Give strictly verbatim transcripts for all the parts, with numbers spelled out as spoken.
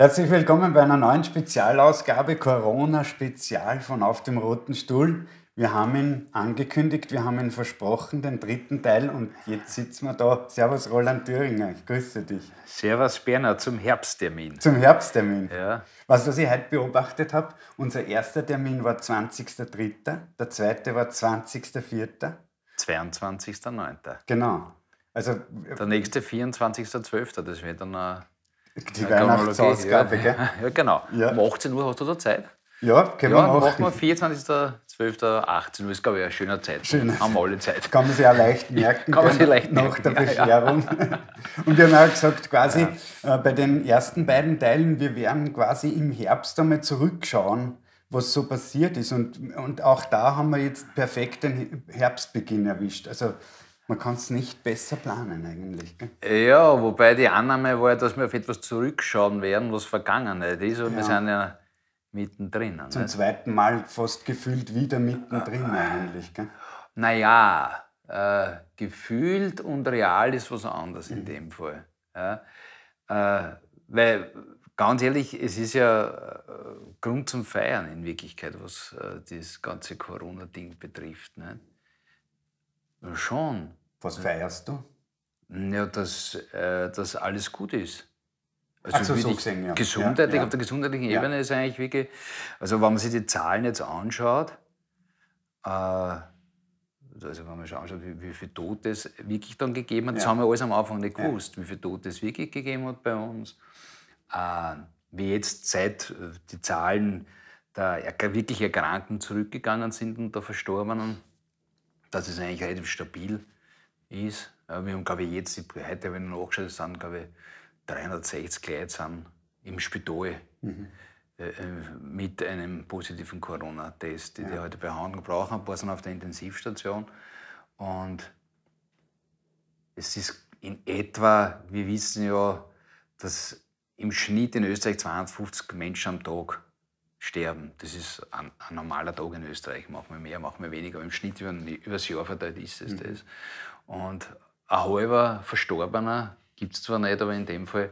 Herzlich willkommen bei einer neuen Spezialausgabe, Corona-Spezial von Auf dem Roten Stuhl. Wir haben ihn angekündigt, wir haben ihn versprochen, den dritten Teil, und jetzt sitzen wir da. Servus Roland Düringer, ich grüße dich. Servus Bernhard, zum Herbsttermin. Zum Herbsttermin. Ja. Was, was ich heute beobachtet habe, unser erster Termin war zwanzigster dritter, der zweite war zwanzigster vierter zweiundzwanzigster neunter Genau. Also, der nächste vierundzwanzigster zwölfter, das wird dann eine... Die Weihnachtsausgabe, ja, gell? Ja, genau. Ja. Um achtzehn Uhr hast du da Zeit? Ja, können ja, wir machen. machen wir vierundzwanzigster zwölfter achtzehn Uhr ist, glaube ich, eine schöne Zeit. Schön. Haben wir alle Zeit. Kann man sich ja leicht merken. Kann man sich leicht nach merken. der Bescherung. Ja, ja. Und wir haben auch gesagt, quasi ja. äh, bei den ersten beiden Teilen, wir werden quasi im Herbst einmal zurückschauen, was so passiert ist. Und, und auch da haben wir jetzt perfekt den Herbstbeginn erwischt. Also, man kann es nicht besser planen eigentlich. Gell? Ja, wobei die Annahme war, dass wir auf etwas zurückschauen werden, was Vergangenheit ist. Und ja. wir sind ja mittendrin. Zum nicht? zweiten Mal fast gefühlt wieder mittendrin äh, eigentlich. Naja, äh, gefühlt und real ist was anderes in mhm. dem Fall. Ja? Äh, weil, ganz ehrlich, es ist ja äh, Grund zum Feiern in Wirklichkeit, was äh, das ganze Corona-Ding betrifft. Nicht? Schon. Was feierst du? Ja, dass, äh, dass alles gut ist. Also, also so gesehen, ja. Gesundheitlich, ja, ja. Auf der gesundheitlichen Ebene ja. ist eigentlich wirklich, also wenn man sich die Zahlen jetzt anschaut, äh, also wenn man sich anschaut, wie, wie viel Tote es wirklich dann gegeben hat, ja. das haben wir alles am Anfang nicht gewusst, ja. wie viel Tote es wirklich gegeben hat bei uns. Äh, wie jetzt seit die Zahlen der wirklich Erkrankten zurückgegangen sind und der Verstorbenen, dass es eigentlich relativ stabil ist. Ja, wir haben, glaube ich, jetzt, heute habe ich noch nachgeschaut, es sind, glaube ich, dreihundertsechzig Leute sind im Spital mhm. äh, mit einem positiven Corona-Test, die ja. die heute Behandlung brauchen. Ein paar sind auf der Intensivstation. Und es ist in etwa, wir wissen ja, dass im Schnitt in Österreich zweihundertfünfzig Menschen am Tag sterben. Das ist ein, ein normaler Tag in Österreich. Machen wir mehr, machen wir weniger. Im Schnitt über, über das Jahr verteilt ist es mhm. das. Und ein halber Verstorbener gibt es zwar nicht, aber in dem Fall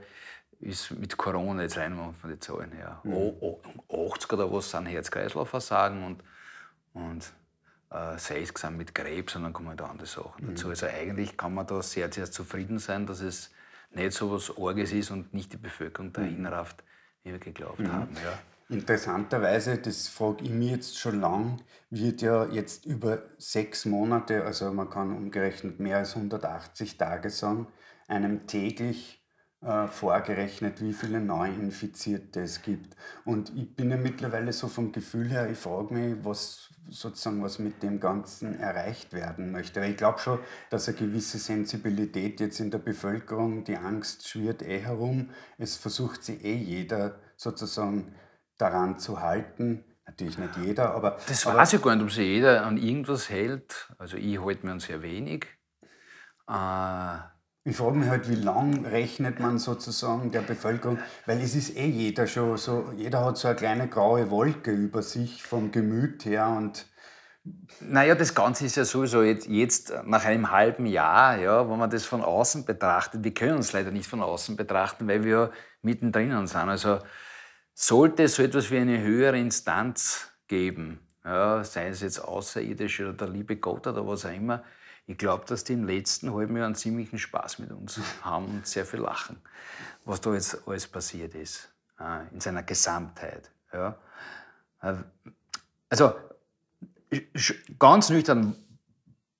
ist mit Corona jetzt rein von den Zahlen her. Mhm. Oh, oh, achtzig oder was sind Herz-Kreislauf-Versagen und, und äh, sechzig sind mit Krebs und dann kommen halt andere Sachen mhm. dazu. Also eigentlich kann man da sehr, sehr zufrieden sein, dass es nicht so was Arges ist und nicht die Bevölkerung dahin rafft, wie wir geglaubt mhm. haben. Ja. Interessanterweise, das frage ich mich jetzt schon lang, wird ja jetzt über sechs Monate, also man kann umgerechnet mehr als hundertachtzig Tage sagen, einem täglich äh, vorgerechnet, wie viele Neuinfizierte es gibt. Und ich bin ja mittlerweile so vom Gefühl her, ich frage mich, was sozusagen was mit dem Ganzen erreicht werden möchte. Weil ich glaube schon, dass eine gewisse Sensibilität jetzt in der Bevölkerung, die Angst schwirrt eh herum, es versucht sie eh jeder sozusagen daran zu halten, natürlich nicht jeder, aber... Das weiß ich gar nicht, ob sich jeder an irgendwas hält. Also ich halte mir an sehr wenig. Äh, ich frage mich halt, wie lang rechnet man sozusagen der Bevölkerung, weil es ist eh jeder schon so, jeder hat so eine kleine graue Wolke über sich vom Gemüt her und... Naja, das Ganze ist ja sowieso jetzt, jetzt nach einem halben Jahr, ja, wenn man das von außen betrachtet, wir können uns leider nicht von außen betrachten, weil wir ja mittendrin sind, also... Sollte es so etwas wie eine höhere Instanz geben, ja, sei es jetzt außerirdisch oder der liebe Gott oder was auch immer, ich glaube, dass die im letzten halben Jahr einen ziemlichen Spaß mit uns haben und sehr viel lachen, was da jetzt alles passiert ist, in seiner Gesamtheit. Ja. Also, ganz nüchtern,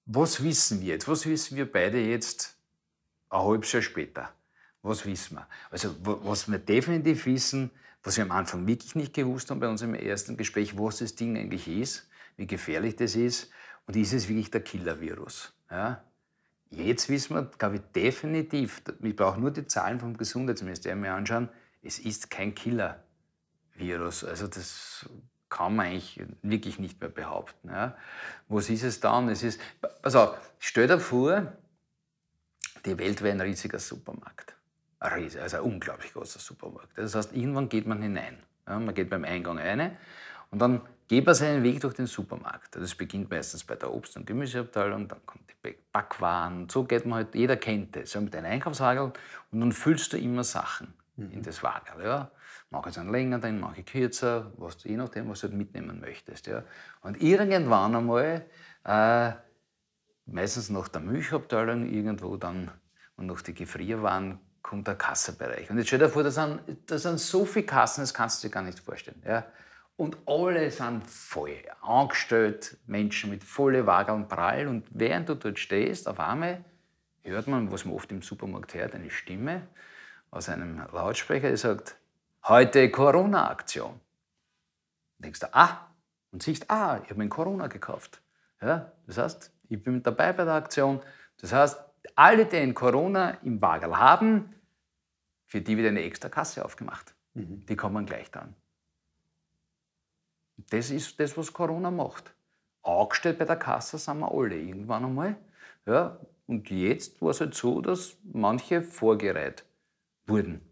was wissen wir jetzt? Was wissen wir beide jetzt ein halbes Jahr später? Was wissen wir? Also, was wir definitiv wissen, was wir am Anfang wirklich nicht gewusst haben bei unserem ersten Gespräch, was das Ding eigentlich ist, wie gefährlich das ist und ist es wirklich der Killer-Virus. Ja? Jetzt wissen wir, glaube ich, definitiv, ich brauche nur die Zahlen vom Gesundheitsministerium anschauen, es ist kein Killer-Virus. Also das kann man eigentlich wirklich nicht mehr behaupten. Ja? Was ist es dann? Es ist, also, stell dir vor, die Welt wäre ein riesiger Supermarkt. Riese, also ein unglaublich großer Supermarkt. Das heißt, irgendwann geht man hinein. Ja, man geht beim Eingang rein und dann geht man seinen Weg durch den Supermarkt. Das beginnt meistens bei der Obst- und Gemüseabteilung, dann kommt die Backwaren. Und so geht man halt, jeder kennt das, ja, mit einem Einkaufswagen und dann füllst du immer Sachen mhm. in das Wagen. Ja. Mag jetzt einen länger, den mag ich kürzer, was, je nachdem, was du halt mitnehmen möchtest. Ja. Und irgendwann einmal, äh, meistens nach der Milchabteilung irgendwo dann und nach die Gefrierwaren, kommt der Kassenbereich. Und jetzt stell dir vor, da sind, da sind so viele Kassen, das kannst du dir gar nicht vorstellen. Ja. Und alle sind voll angestellt, Menschen mit volle Waage und Prall. Und während du dort stehst, auf einmal hört man, was man oft im Supermarkt hört, eine Stimme aus einem Lautsprecher, die sagt, heute Corona-Aktion. Denkst du, ah, und siehst, ah, ich habe mir Corona gekauft. Ja, das heißt, ich bin mit dabei bei der Aktion. Das heißt, alle, die ein Corona im Wagerl haben, für die wird eine extra Kasse aufgemacht. Mhm. Die kommen gleich dran. Das ist das, was Corona macht. Angestellt bei der Kasse sind wir alle irgendwann einmal. Ja, und jetzt war es halt so, dass manche vorgereiht wurden.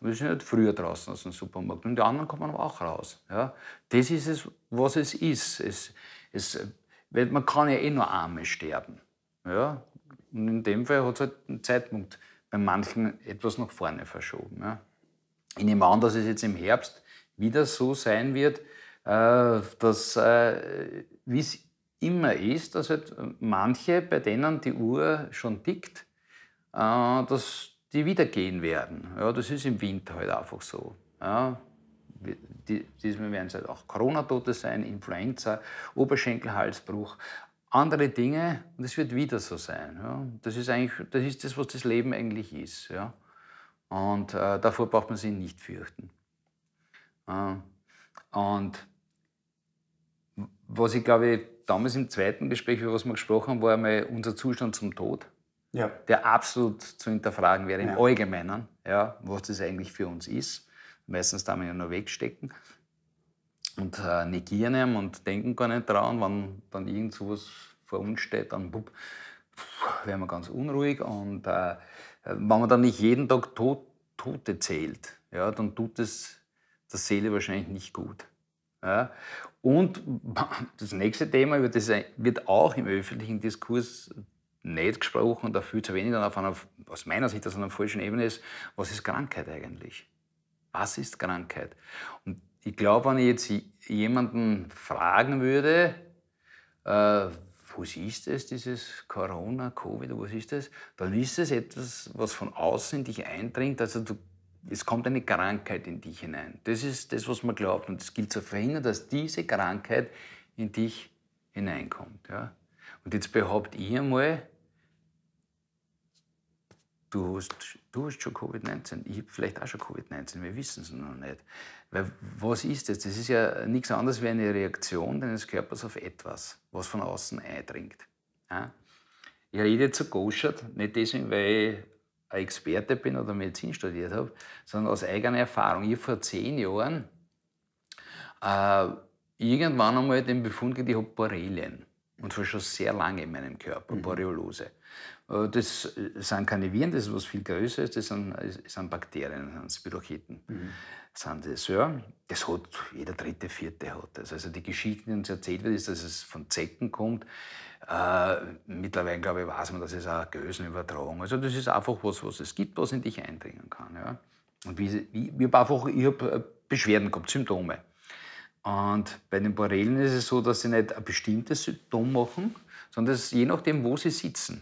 Wir sind halt früher draußen aus dem Supermarkt und die anderen kommen aber auch raus. Ja, das ist es, was es ist. Es, es, weil man kann ja eh nur arme sterben. Ja, und in dem Fall hat es halt einen Zeitpunkt bei manchen etwas nach vorne verschoben. Ja. Ich nehme an, dass es jetzt im Herbst wieder so sein wird, dass, äh, wie es immer ist, dass halt manche, bei denen die Uhr schon tickt, äh, dass die wieder gehen werden. Ja, das ist im Winter halt einfach so. Ja, die, diesmal werden es halt auch Corona-Tote sein, Influenza, Oberschenkelhalsbruch, andere Dinge. Und es wird wieder so sein. Ja, das ist eigentlich, das ist das, was das Leben eigentlich ist. Ja. Und äh, davor braucht man sich nicht fürchten. Äh, und was ich, glaube ich, damals im zweiten Gespräch, über was wir gesprochen haben, war einmal unser Zustand zum Tod, ja, der absolut zu hinterfragen wäre, ja, im Allgemeinen, ja, was das eigentlich für uns ist. Meistens da wir ja nur wegstecken und äh, negieren und denken gar nicht dran, wenn dann irgend sowas vor uns steht, dann bup, werden wir ganz unruhig. Und äh, wenn man dann nicht jeden Tag Tod, Tote zählt, ja, dann tut es der Seele wahrscheinlich nicht gut. Ja. Und das nächste Thema, über das wird auch im öffentlichen Diskurs nicht gesprochen und da viel zu wenig, dann auf einer, aus meiner Sicht, das an einer falschen Ebene ist, was ist Krankheit eigentlich? Was ist Krankheit? Und ich glaube, wenn ich jetzt jemanden fragen würde, äh, was ist das, dieses Corona, Covid, was ist das? Dann ist es etwas, was von außen in dich eindringt, also du es kommt eine Krankheit in dich hinein. Das ist das, was man glaubt. Und es gilt zu verhindern, dass diese Krankheit in dich hineinkommt. Ja? Und jetzt behaupte ich einmal, du hast, du hast schon Covid neunzehn. Ich habe vielleicht auch schon Covid neunzehn. Wir wissen es noch nicht. Weil was ist das? Das ist ja nichts anderes wie eine Reaktion deines Körpers auf etwas, was von außen eindringt. Ja? Ich rede jetzt so geoschert, nicht deswegen, weil ich ein Experte bin oder Medizin studiert habe, sondern aus eigener Erfahrung. Ich vor zehn Jahren äh, irgendwann einmal den Befund gegeben, ich habe Borrelien. Und zwar schon sehr lange in meinem Körper, mhm. Borreliose. Äh, das sind keine Viren, das ist was viel Größeres, das sind, das sind Bakterien, das sind Spirocheten. Mhm. Das, sind das, ja. Das hat jeder dritte, vierte hat das. Also die Geschichte, die uns erzählt wird, ist, dass es von Zecken kommt. Äh, mittlerweile, glaube ich, weiß man, dass es auch Gösenübertragung. Also das ist einfach was, was es gibt, was in dich eindringen kann. Ja? Und wie, wie, ich habe einfach ich hab Beschwerden gehabt, Symptome. Und bei den Borrelien ist es so, dass sie nicht ein bestimmtes Symptom machen, sondern dass je nachdem, wo sie sitzen,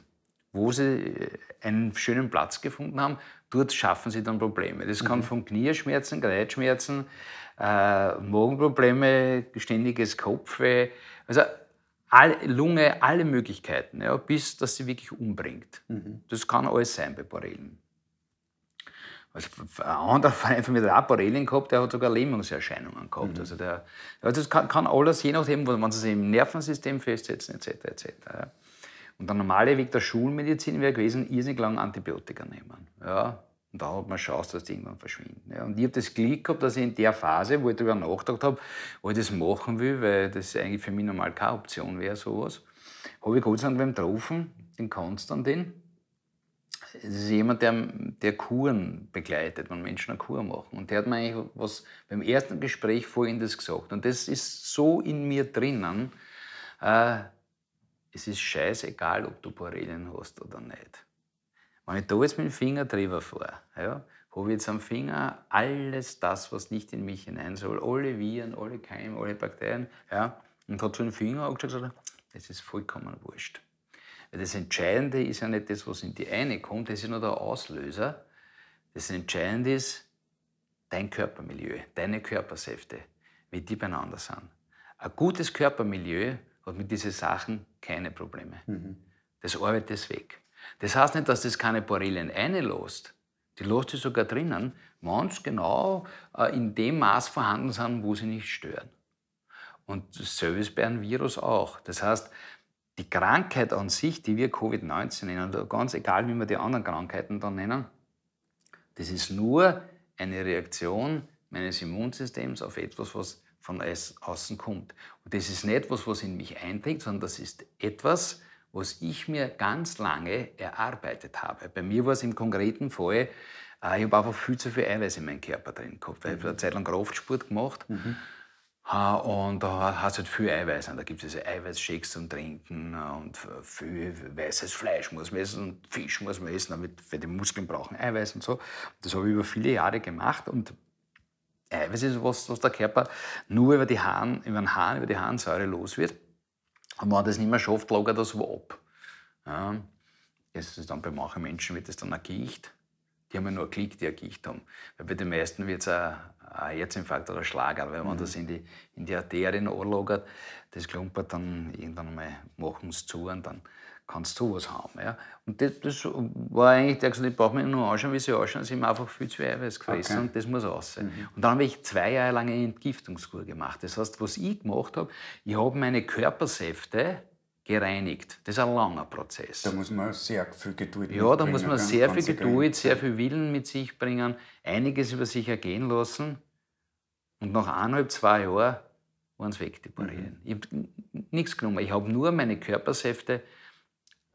wo sie einen schönen Platz gefunden haben, dort schaffen sie dann Probleme. Das kann mhm. von Knieschmerzen, Geleitschmerzen, äh, Magenprobleme, ständiges Kopfweh, also alle, Lunge, alle Möglichkeiten, ja, bis dass sie wirklich umbringt. Mhm. Das kann alles sein bei Borrelien. Also ein anderer Freund von mir hat auch Borrelien gehabt, der hat sogar Lähmungserscheinungen gehabt. Mhm. Also der, also das kann, kann alles, je nachdem, wenn sie sich im Nervensystem festsetzen, et cetera et cetera. Ja. Und der normale Weg der Schulmedizin wäre gewesen, irrsinnig lange Antibiotika nehmen. Ja. Und da hat man Chance, dass die irgendwann verschwinden. Ja. Und ich habe das Glück gehabt, dass ich in der Phase, wo ich darüber nachgedacht habe, ob ich das machen will, weil das eigentlich für mich normal keine Option wäre, sowas, habe ich Gott sei Dank beim Treffen, den Konstantin. Das ist jemand, der, der Kuren begleitet, wenn Menschen eine Kur machen. Und der hat mir eigentlich was beim ersten Gespräch Folgendes gesagt. Und das ist so in mir drinnen, äh, es ist scheißegal, ob du Borrelien hast oder nicht. Wenn ich da jetzt mit dem Finger drüber fahre, ja, habe ich jetzt am Finger alles das, was nicht in mich hinein soll, alle Viren, alle Keime, alle Bakterien, ja, und hat so einen Finger angeschaut und gesagt, das ist vollkommen wurscht. Weil das Entscheidende ist ja nicht das, was in die eine kommt, das ist nur der Auslöser. Das Entscheidende ist dein Körpermilieu, deine Körpersäfte, wie die beieinander sind. Ein gutes Körpermilieu hat mit diesen Sachen keine Probleme. Mhm. Das arbeitet es weg. Das heißt nicht, dass das keine Borrelien einlässt. Die lässt sie sogar drinnen, wenn sie genau in dem Maß vorhanden sind, wo sie nicht stören. Und das Service bei einem Virus auch. Das heißt, die Krankheit an sich, die wir Covid neunzehn nennen, ganz egal, wie wir die anderen Krankheiten dann nennen, das ist nur eine Reaktion meines Immunsystems auf etwas, was von außen kommt. Und das ist nicht etwas, was in mich eindringt, sondern das ist etwas, was ich mir ganz lange erarbeitet habe. Bei mir war es im konkreten Fall, ich habe einfach viel zu viel Eiweiß in meinem Körper drin gehabt, weil ich eine Zeit lang Kraftsport gemacht. Mhm. Und da hast du halt viel Eiweiß. Da gibt es also Eiweißshakes zum Trinken und viel weißes Fleisch muss man essen und Fisch muss man essen, damit für die Muskeln brauchen Eiweiß und so. Das habe ich über viele Jahre gemacht und Eiweiß ist was, was der Körper nur über die Harn, über den Harn, über die Harnsäure los wird. Und wenn er das nicht mehr schafft, lagert das wo ab. Ja. Das ist dann bei manchen Menschen wird das dann eine Gicht. Die haben ja nur einen Klick, die eine Gicht haben. Weil bei den meisten wird es ein, ein Herzinfarkt oder ein Schlager, weil man mhm. das in die, in die Arterien anlagert, das klumpert dann irgendwann mal, machen es zu und dann kannst du was haben. Ja. Und das, das war eigentlich, der gesagt, ich brauche mich nur anschauen, wie sie ausschauen, sie haben einfach viel zu Eiweiß gefressen okay. und das muss raus. Mhm. Und dann habe ich zwei Jahre lang eine Entgiftungskur gemacht. Das heißt, was ich gemacht habe, ich habe meine Körpersäfte gereinigt. Das ist ein langer Prozess. Da muss man sehr viel Geduld mitbringen. Ja, da muss man sehr viel Geduld, sehr viel Willen mit sich bringen, einiges über sich ergehen lassen. Und nach eineinhalb, zwei Jahren waren es weg, die Borrelien. Mhm. Ich habe nichts genommen. Ich habe nur meine Körpersäfte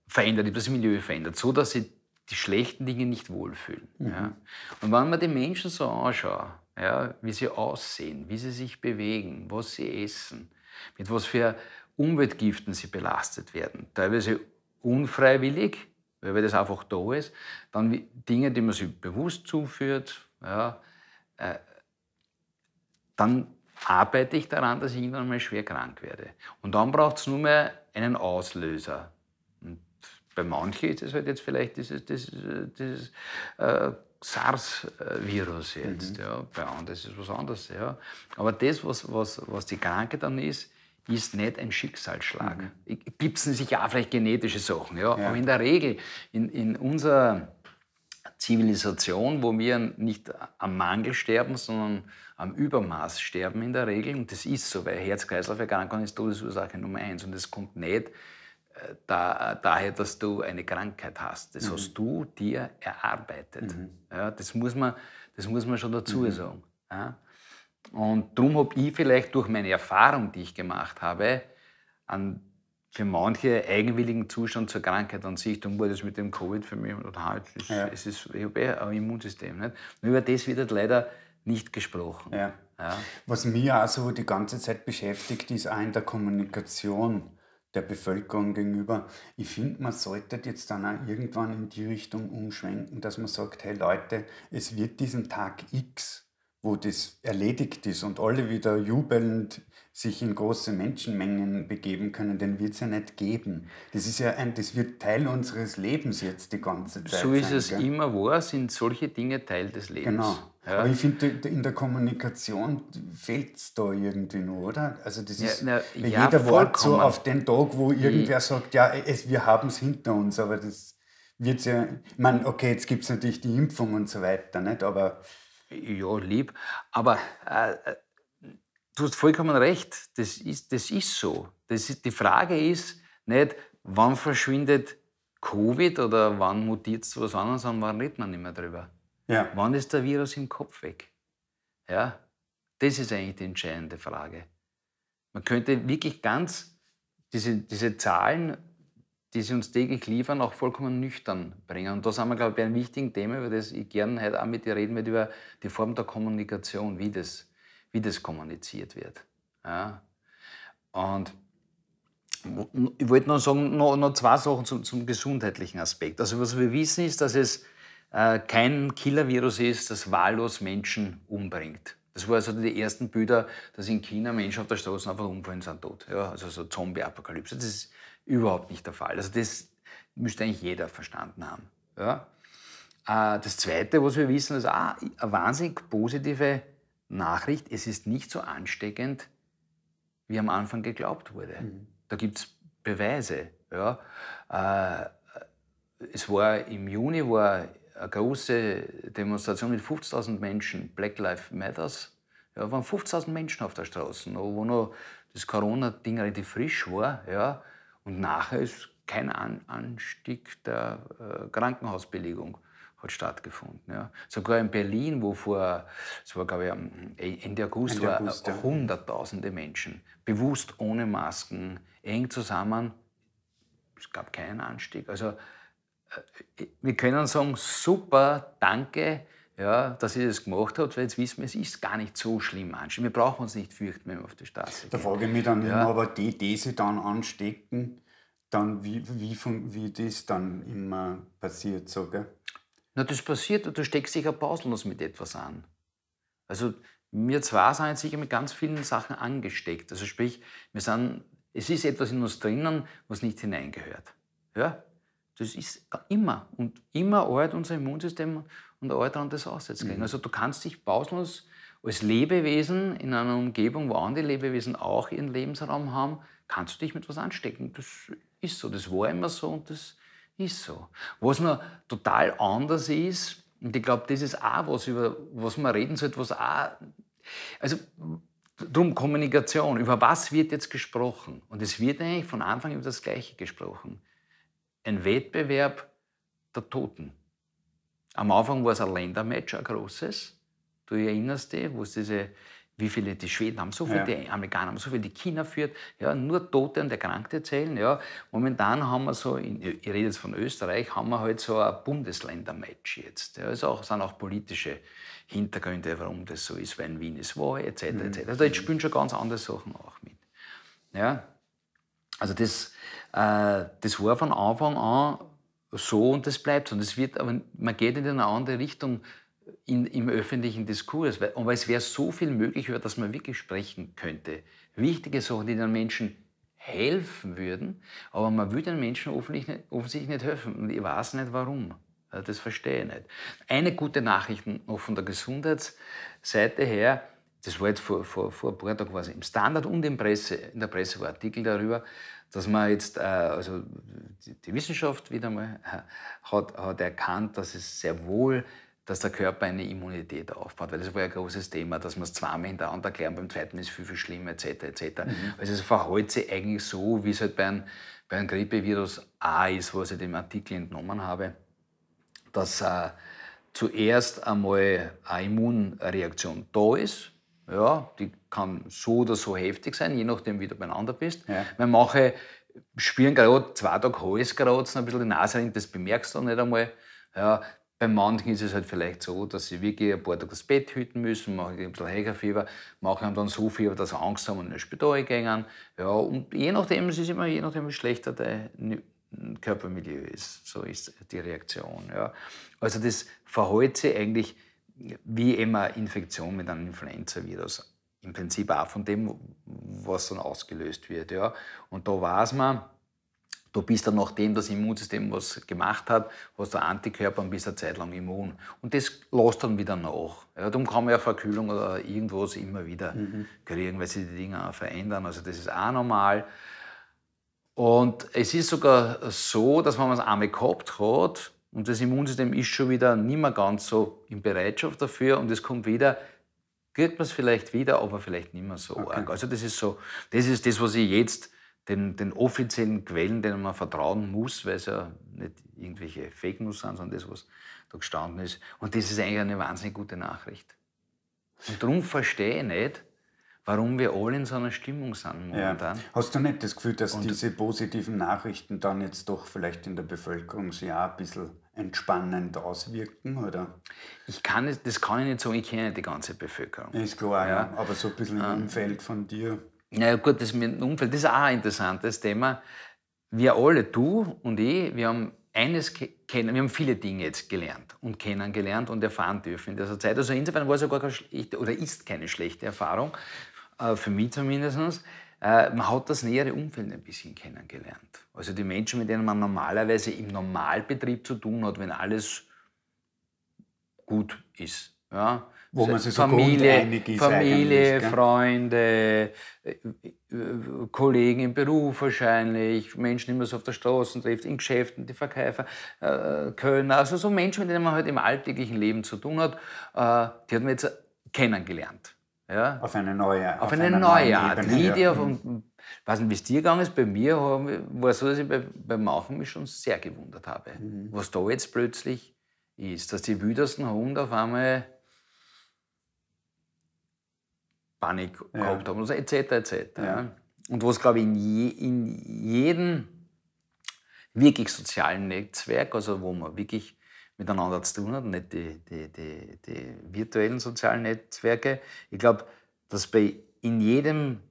verändert, ich habe das Milieu verändert, so dass sie die schlechten Dinge nicht wohlfühlen. Mhm. Ja. Und wenn man die Menschen so anschaut, ja, wie sie aussehen, wie sie sich bewegen, was sie essen, mit was für Umweltgiften sie belastet werden, teilweise unfreiwillig, weil das einfach da ist, dann Dinge, die man sich bewusst zuführt, ja, äh, dann arbeite ich daran, dass ich irgendwann mal schwer krank werde. Und dann braucht es nur mehr einen Auslöser. Bei manchen ist es halt jetzt vielleicht dieses, dieses, dieses äh, SARS-Virus jetzt. Mhm. Ja. Bei anderen ist es was anderes. Ja. Aber das, was, was, was die Krankheit dann ist, ist nicht ein Schicksalsschlag. Mhm. Gibt es sicher auch vielleicht genetische Sachen. Ja. Ja. Aber in der Regel, in, in unserer Zivilisation, wo wir nicht am Mangel sterben, sondern am Übermaß sterben in der Regel, und das ist so, weil Herz-Kreislauf-Erkrankung ist Todesursache Nummer eins. Und das kommt nicht Da, daher, dass du eine Krankheit hast. Das mhm. hast du dir erarbeitet. Mhm. Ja, das, muss man, das muss man schon dazu mhm. sagen. Ja? Und darum habe ich vielleicht durch meine Erfahrung, die ich gemacht habe, an für manche eigenwilligen Zustand zur Krankheit an sich, dann war das mit dem Covid für mich, halt, es ist, ja. es ist, ich habe eh ein Immunsystem. Nicht? Und über das wird halt leider nicht gesprochen. Ja. Ja? Was mich auch so die ganze Zeit beschäftigt, ist auch in der Kommunikation der Bevölkerung gegenüber. Ich finde, man sollte jetzt dann auch irgendwann in die Richtung umschwenken, dass man sagt, hey Leute, es wird diesen Tag X, wo das erledigt ist und alle wieder jubelnd sich in große Menschenmengen begeben können, den wird es ja nicht geben. Das ist ja ein, das wird Teil unseres Lebens jetzt die ganze Zeit. So ist sein, es gell? Immer wahr, sind solche Dinge Teil des Lebens. Genau. Ja. Aber ich finde, in der Kommunikation fehlt es da irgendwie nur, oder? Also das ist ja, na, ja, jeder Wort so auf den Tag, wo irgendwer ich, sagt, ja, es, wir haben es hinter uns, aber das wird's ja, ich meine, okay, jetzt gibt es natürlich die Impfung und so weiter, nicht? Aber ja, lieb, aber äh, du hast vollkommen recht, das ist, das ist so. Das ist, die Frage ist nicht, wann verschwindet Covid oder wann mutiert es was anderes, sondern wann redet man nicht mehr drüber. Ja. Wann ist der Virus im Kopf weg? Ja, das ist eigentlich die entscheidende Frage. Man könnte wirklich ganz diese, diese Zahlen, die sie uns täglich liefern, auch vollkommen nüchtern bringen. Und da sind wir, glaube ich, bei einem wichtigen Thema, über das ich gerne heute auch mit dir reden werde, über die Form der Kommunikation, wie das, wie das kommuniziert wird. Ja. Und ich wollte noch sagen, noch, noch zwei Sachen zum, zum gesundheitlichen Aspekt. Also was wir wissen ist, dass es äh, kein Killer-Virus ist, das wahllos Menschen umbringt. Das waren also die ersten Bilder, dass in China Menschen auf der Straße einfach umfallen, sind tot. Ja, also so Zombie-Apokalypse, das ist überhaupt nicht der Fall. Also das müsste eigentlich jeder verstanden haben. Ja. Äh, das Zweite, was wir wissen, ist ah, eine wahnsinnig positive Nachricht. Es ist nicht so ansteckend, wie am Anfang geglaubt wurde. Mhm. Da gibt es Beweise. Ja. Äh, es war im Juni war eine große Demonstration mit fünfzigtausend Menschen, Black Lives Matter. Da ja, waren fünfzigtausend Menschen auf der Straße, wo noch das Corona-Ding relativ frisch war. Ja. Und nachher ist kein An Anstieg der äh, Krankenhausbelegung hat stattgefunden. Ja. Sogar in Berlin, wo vor, das war, glaube ich, am Ende August, Ende August war, ja. hunderttausende Menschen, bewusst ohne Masken, eng zusammen. Es gab keinen Anstieg. Also wir können sagen, super, danke, ja, dass ihr das gemacht habt, weil jetzt wissen wir, es ist gar nicht so schlimm anstecken. Wir brauchen uns nicht fürchten, wenn wir auf die Straße gehen. Da frage ich mich dann ja. immer, aber die, die sie dann anstecken, dann wie, wie, wie das dann immer passiert, so, gell? Na, das passiert und du steckst dich ja pausenlos mit etwas an. Also wir zwei sind jetzt sicher mit ganz vielen Sachen angesteckt. Also sprich, wir sind, es ist etwas in uns drinnen, was nicht hineingehört. Ja? Das ist immer. Und immer arbeitet unser Immunsystem und arbeitet daran, das auszusetzen. Mhm. Also du kannst dich pausenlos als Lebewesen in einer Umgebung, wo andere Lebewesen auch ihren Lebensraum haben, kannst du dich mit was anstecken. Das ist so, das war immer so und das ist so. Was noch total anders ist, und ich glaube, das ist auch was, über was man reden sollte, was auch, also drum Kommunikation, über was wird jetzt gesprochen? Und es wird eigentlich von Anfang über das Gleiche gesprochen. Ein Wettbewerb der Toten. Am Anfang war es ein Ländermatch, ein großes. Du erinnerst dich, wo es diese, wie viele die Schweden haben, so viel, ja. die Amerikaner haben, so viel, die China führt, ja, nur Tote und Erkrankte zählen. Ja. Momentan haben wir so, in, ich rede jetzt von Österreich, haben wir halt so ein Bundesländermatch jetzt. Ja. Es auch, sind auch politische Hintergründe, warum das so ist, weil in Wien es war, et cetera. Mhm. et cetera. Also jetzt spielen schon ganz andere Sachen auch mit. Ja. Also das, äh, das war von Anfang an so und das bleibt so. Und das wird, aber man geht in eine andere Richtung. In, im öffentlichen Diskurs, weil, weil es wäre so viel möglich, über das man wirklich sprechen könnte. Wichtige Sachen, die den Menschen helfen würden, aber man würde den Menschen offensichtlich nicht, nicht helfen. Und ich weiß nicht, warum. Das verstehe ich nicht. Eine gute Nachricht noch von der Gesundheitsseite her, das war jetzt vor, vor, vor ein paar Tagen quasi im Standard und in, Presse, in der Presse war Artikel darüber, dass man jetzt, also die Wissenschaft wieder mal, hat, hat erkannt, dass es sehr wohl dass der Körper eine Immunität aufbaut. Weil das war ja ein großes Thema, dass man es zweimal hintereinander erklären, beim zweiten ist es viel, viel schlimmer, et cetera et cetera. Mhm. Also es verhält sich eigentlich so, wie es halt bei einem, bei einem Grippevirus A ist, was ich dem Artikel entnommen habe, dass äh, zuerst einmal eine Immunreaktion da ist. Ja, die kann so oder so heftig sein, je nachdem, wie du beieinander bist. Ja. Man mache, spüren gerade zwei Tage Hals gerade, ein bisschen die Nase ringt, das bemerkst du nicht einmal. Ja, bei manchen ist es halt vielleicht so, dass sie wirklich ein paar Tage das Bett hüten müssen, machen ein bisschen Hägerfieber, manche haben dann so Fieber, dass sie Angst haben und in das Spital gehen. Ja, und je nachdem, es ist immer je nachdem, wie schlechter dein Körpermilieu ist, so ist die Reaktion. Ja. Also das verhält sich eigentlich wie immer Infektion mit einem Influenza-Virus. Im Prinzip auch von dem, was dann ausgelöst wird. Ja. Und da weiß man, du bist dann, nachdem das Immunsystem was gemacht hat, hast du Antikörper und bist eine Zeit lang immun. Und das lässt dann wieder nach. Ja, darum kann man ja Verkühlung oder irgendwas immer wieder mhm. kriegen, weil sich die Dinge auch verändern. Also das ist auch normal. Und es ist sogar so, dass wenn man es einmal gehabt hat und das Immunsystem ist schon wieder nicht mehr ganz so in Bereitschaft dafür und es kommt wieder, kriegt man es vielleicht wieder, aber vielleicht nicht mehr so okay. arg. Also das ist so, das ist das, was ich jetzt Den, den offiziellen Quellen, denen man vertrauen muss, weil es ja nicht irgendwelche Fake News sind, sondern das, was da gestanden ist. Und das ist eigentlich eine wahnsinnig gute Nachricht. Und darum verstehe ich nicht, warum wir alle in so einer Stimmung sind momentan. Ja. Hast du nicht das Gefühl, dass und diese positiven Nachrichten dann jetzt doch vielleicht in der Bevölkerung sich auch ein bisschen entspannend auswirken, oder? Ich kann nicht, das kann ich nicht sagen, ich kenne nicht die ganze Bevölkerung. Ist klar, ja. Ja. Aber so ein bisschen ähm, im Umfeld von dir. Na ja, gut, das mit dem Umfeld, das ist auch ein interessantes Thema. Wir alle, du und ich, wir haben eines kennen, wir haben viele Dinge jetzt gelernt und kennengelernt und erfahren dürfen in dieser Zeit. Also insofern war es ja gar keine schlechte, oder ist keine schlechte Erfahrung, äh, für mich zumindest. Äh, man hat das nähere Umfeld ein bisschen kennengelernt. Also die Menschen, mit denen man normalerweise im Normalbetrieb zu tun hat, wenn alles gut ist. Ja? Wo man sich so grundeinig ist. Familie, Freunde, Kollegen im Beruf wahrscheinlich, Menschen, die man so auf der Straße trifft, in Geschäften, die Verkäufer, äh, Kölner, also so Menschen, mit denen man halt im alltäglichen Leben zu tun hat, äh, die hat man jetzt kennengelernt. Ja? Auf eine neue, auf eine, eine neue Art. Ich weiß nicht, wie es dir gegangen ist, bei mir war es so, dass ich bei, beim Machen mich schon sehr gewundert habe, mhm. was da jetzt plötzlich ist, dass die wildesten Hunde auf einmal Panik ja. gehabt haben, also et cetera et cetera. Ja. Und was, glaube ich, in, je, in jedem wirklich sozialen Netzwerk, also wo man wirklich miteinander zu tun hat, nicht die, die, die, die virtuellen sozialen Netzwerke, ich glaube, dass bei in jedem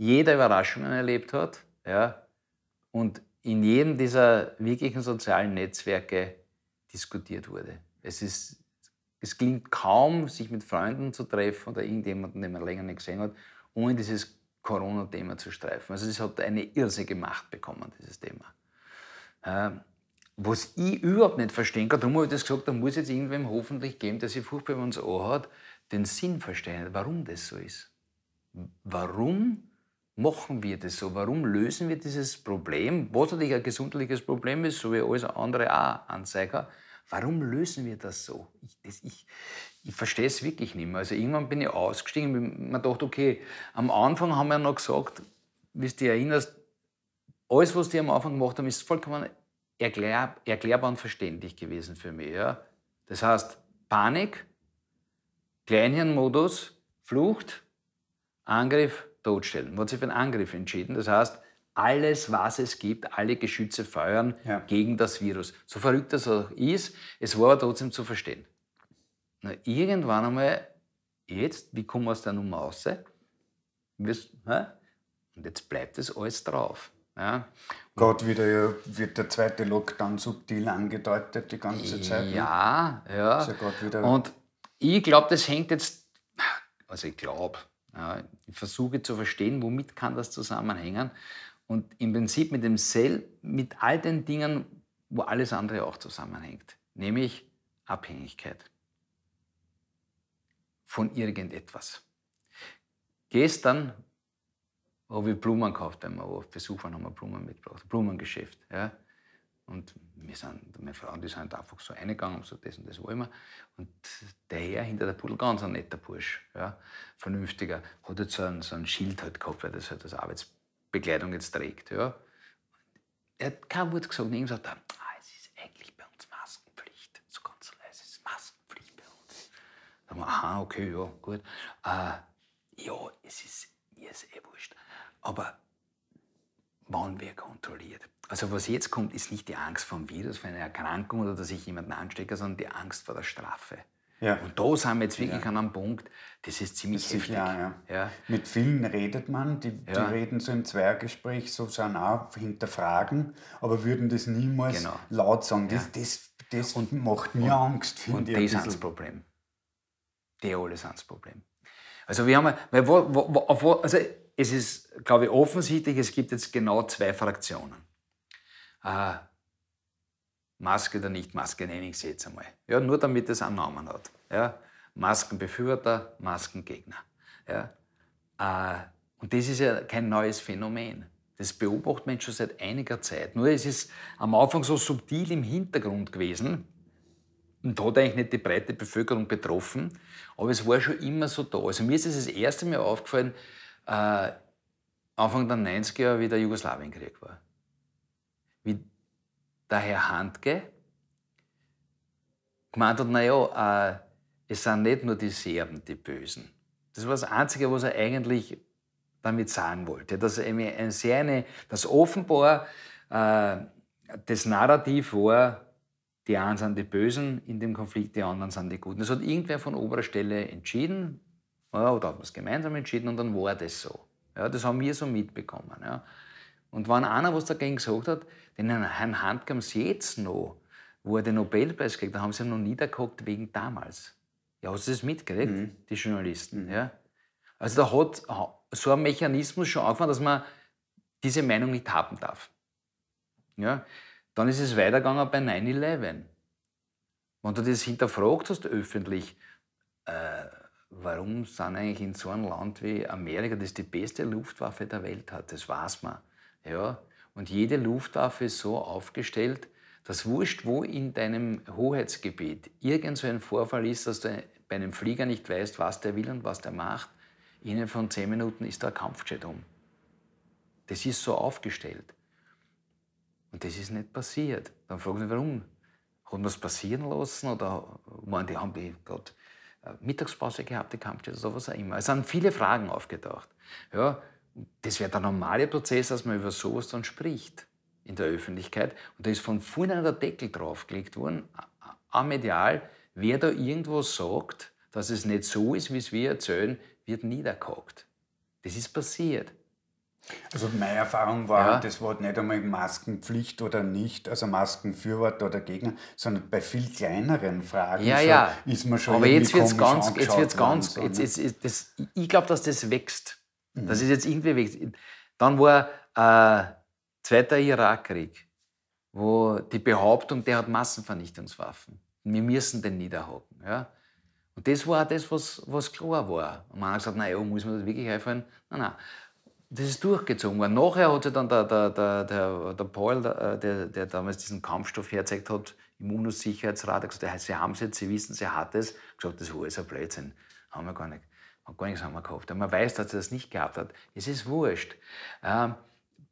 jeder Überraschungen erlebt hat, ja, und in jedem dieser wirklichen sozialen Netzwerke diskutiert wurde. Es ist Es klingt kaum, sich mit Freunden zu treffen oder irgendjemanden, den man länger nicht gesehen hat, ohne dieses Corona-Thema zu streifen. Also das hat eine irrsinnige Macht bekommen, dieses Thema. Ähm, was ich überhaupt nicht verstehen kann, darum habe ich das gesagt, da muss jetzt irgendwem hoffentlich geben, der sich furchtbar bei uns anhat, den Sinn verstehen, warum das so ist. Warum machen wir das so? Warum lösen wir dieses Problem, was natürlich ein gesundheitliches Problem ist, so wie alles andere auch Anzeiger, warum lösen wir das so? Ich, das, ich, ich verstehe es wirklich nicht mehr. Also irgendwann bin ich ausgestiegen und mir gedacht, okay, am Anfang haben wir noch gesagt, wie du dich erinnerst, alles, was die am Anfang gemacht haben, ist vollkommen erklär, erklärbar und verständlich gewesen für mich. Ja? Das heißt, Panik, Kleinhirnmodus, Flucht, Angriff, Totstellen. Man hat sich für einen Angriff entschieden, das heißt, alles, was es gibt, alle Geschütze feuern ja. gegen das Virus. So verrückt das auch ist, es war aber trotzdem zu verstehen. Na, irgendwann einmal, jetzt, wie kommen wir aus der Nummer raus? Und jetzt bleibt das alles drauf. Ja. Gott, wieder wird der zweite Lockdown subtil angedeutet die ganze Zeit. Ja, ne? ja. Also wieder und ich glaube, das hängt jetzt, also ich glaube, ja, ich versuche zu verstehen, womit kann das zusammenhängen. Und im Prinzip mit dem Cell, mit all den Dingen, wo alles andere auch zusammenhängt. Nämlich Abhängigkeit von irgendetwas. Gestern habe ich Blumen gekauft, weil wir auf Besuch waren, haben wir Blumen mitgebracht. Blumengeschäft. Ja. Und wir sind, meine Frau und die sind einfach so reingegangen und so, das und das wollen wir. Und der Herr hinter der Pudel, ganz ein netter Bursch, ja, vernünftiger, hat jetzt so ein, so ein Schild halt gehabt, weil das halt das Arbeits Bekleidung jetzt trägt. Ja. Er hat kein Wort gesagt, nichts gesagt, ah, es ist eigentlich bei uns Maskenpflicht. So ganz leise, es ist Maskenpflicht bei uns. Da haben wir, aha, okay, ja, gut. Äh, ja, es ist, mir ist eh wurscht. Aber wann wer kontrolliert? Also was jetzt kommt, ist nicht die Angst vom Virus, vor einer Erkrankung oder dass ich jemanden anstecke, sondern die Angst vor der Strafe. Ja. Und da sind wir jetzt wirklich ja. an einem Punkt, das ist ziemlich das ist, heftig. Ja, ja. Ja. Mit vielen redet man, die, ja. die reden so im Zweiergespräch, so sind auch hinterfragen, aber würden das niemals genau. laut sagen. Das, ja. das, das und, macht mir und, Angst. Und die sind das Problem. Die alle sind das Problem. Also wir haben, weil wo, wo, wo, also es ist, glaube ich, offensichtlich, es gibt jetzt genau zwei Fraktionen. Äh, Maske oder nicht Maske, nenne ich sie jetzt einmal. Ja, nur damit es einen Namen hat. Ja, Maskenbefürworter, Maskengegner. Ja, äh, und das ist ja kein neues Phänomen. Das beobachtet man schon seit einiger Zeit. Nur es ist am Anfang so subtil im Hintergrund gewesen und hat eigentlich nicht die breite Bevölkerung betroffen, aber es war schon immer so da. Also mir ist es das, das erste Mal aufgefallen, äh, Anfang der neunziger Jahre, wie der Jugoslawienkrieg war. Wie der Herr Handke gemeint hat, naja, äh, es sind nicht nur die Serben die Bösen. Das war das Einzige, was er eigentlich damit sagen wollte. Dass, eine, sehr eine, dass offenbar äh, das Narrativ war, die einen sind die Bösen in dem Konflikt, die anderen sind die Guten. Das hat irgendwer von oberer Stelle entschieden, oder hat man es gemeinsam entschieden, und dann war das so. Ja, das haben wir so mitbekommen. Ja. Und wenn einer was dagegen gesagt hat, den Herrn Handke haben sie jetzt noch, wo er den Nobelpreis kriegt, da haben sie ihn noch niedergehackt wegen damals. Ja, hast du das mitgekriegt, mhm. die Journalisten? Mhm. Ja? Also da hat so ein Mechanismus schon angefangen, dass man diese Meinung nicht haben darf. Ja? Dann ist es weitergegangen bei neun elf. Wenn du das hinterfragt hast öffentlich, äh, warum sind eigentlich in so einem Land wie Amerika, das die beste Luftwaffe der Welt hat, das weiß man. Ja? Und jede Luftwaffe ist so aufgestellt, dass wurscht, wo in deinem Hoheitsgebiet irgend so ein Vorfall ist, dass du bei einem Flieger nicht weißt, was der will und was der macht, innerhalb von zehn Minuten ist da ein Kampfjet um. Das ist so aufgestellt. Und das ist nicht passiert. Dann fragt man, warum? Hat man es passieren lassen? Oder man, die haben die gerade Mittagspause gehabt, die Kampfjets oder was auch immer. Es sind viele Fragen aufgetaucht. Ja, das wäre der normale Prozess, dass man über sowas dann spricht in der Öffentlichkeit. Und da ist von vornherein der Deckel draufgelegt worden, amedial, wer da irgendwo sagt, dass es nicht so ist, wie es wir erzählen, wird niedergehackt. Das ist passiert. Also meine Erfahrung war, ja. das war nicht einmal Maskenpflicht oder nicht, also Maskenfürworter oder Gegner, sondern bei viel kleineren Fragen ja, schon, ja. ist man schon. Aber jetzt wird es ganz, jetzt wird's ganz, so, jetzt, jetzt, jetzt, das, ich glaube, dass das wächst. Mhm. Das ist jetzt irgendwie wächst. Dann war äh, Zweiter Irakkrieg, wo die Behauptung, der hat Massenvernichtungswaffen. Wir müssen den niederhaken. Ja? Und das war auch das, was, was klar war. Und man hat gesagt, naja, muss man das wirklich einfallen? Nein, nein. Das ist durchgezogen worden. Nachher hat sich dann der, der, der, der, der Paul, der, der, der damals diesen Kampfstoff hergezeigt hat, im UNO-Sicherheitsrat, hat gesagt, sie haben es jetzt, sie wissen, sie hat es. Gesagt, das war alles ein Blödsinn. Haben wir gar nicht. Gar nichts haben wir gehabt. Und man weiß, dass sie das nicht gehabt hat. Es ist wurscht.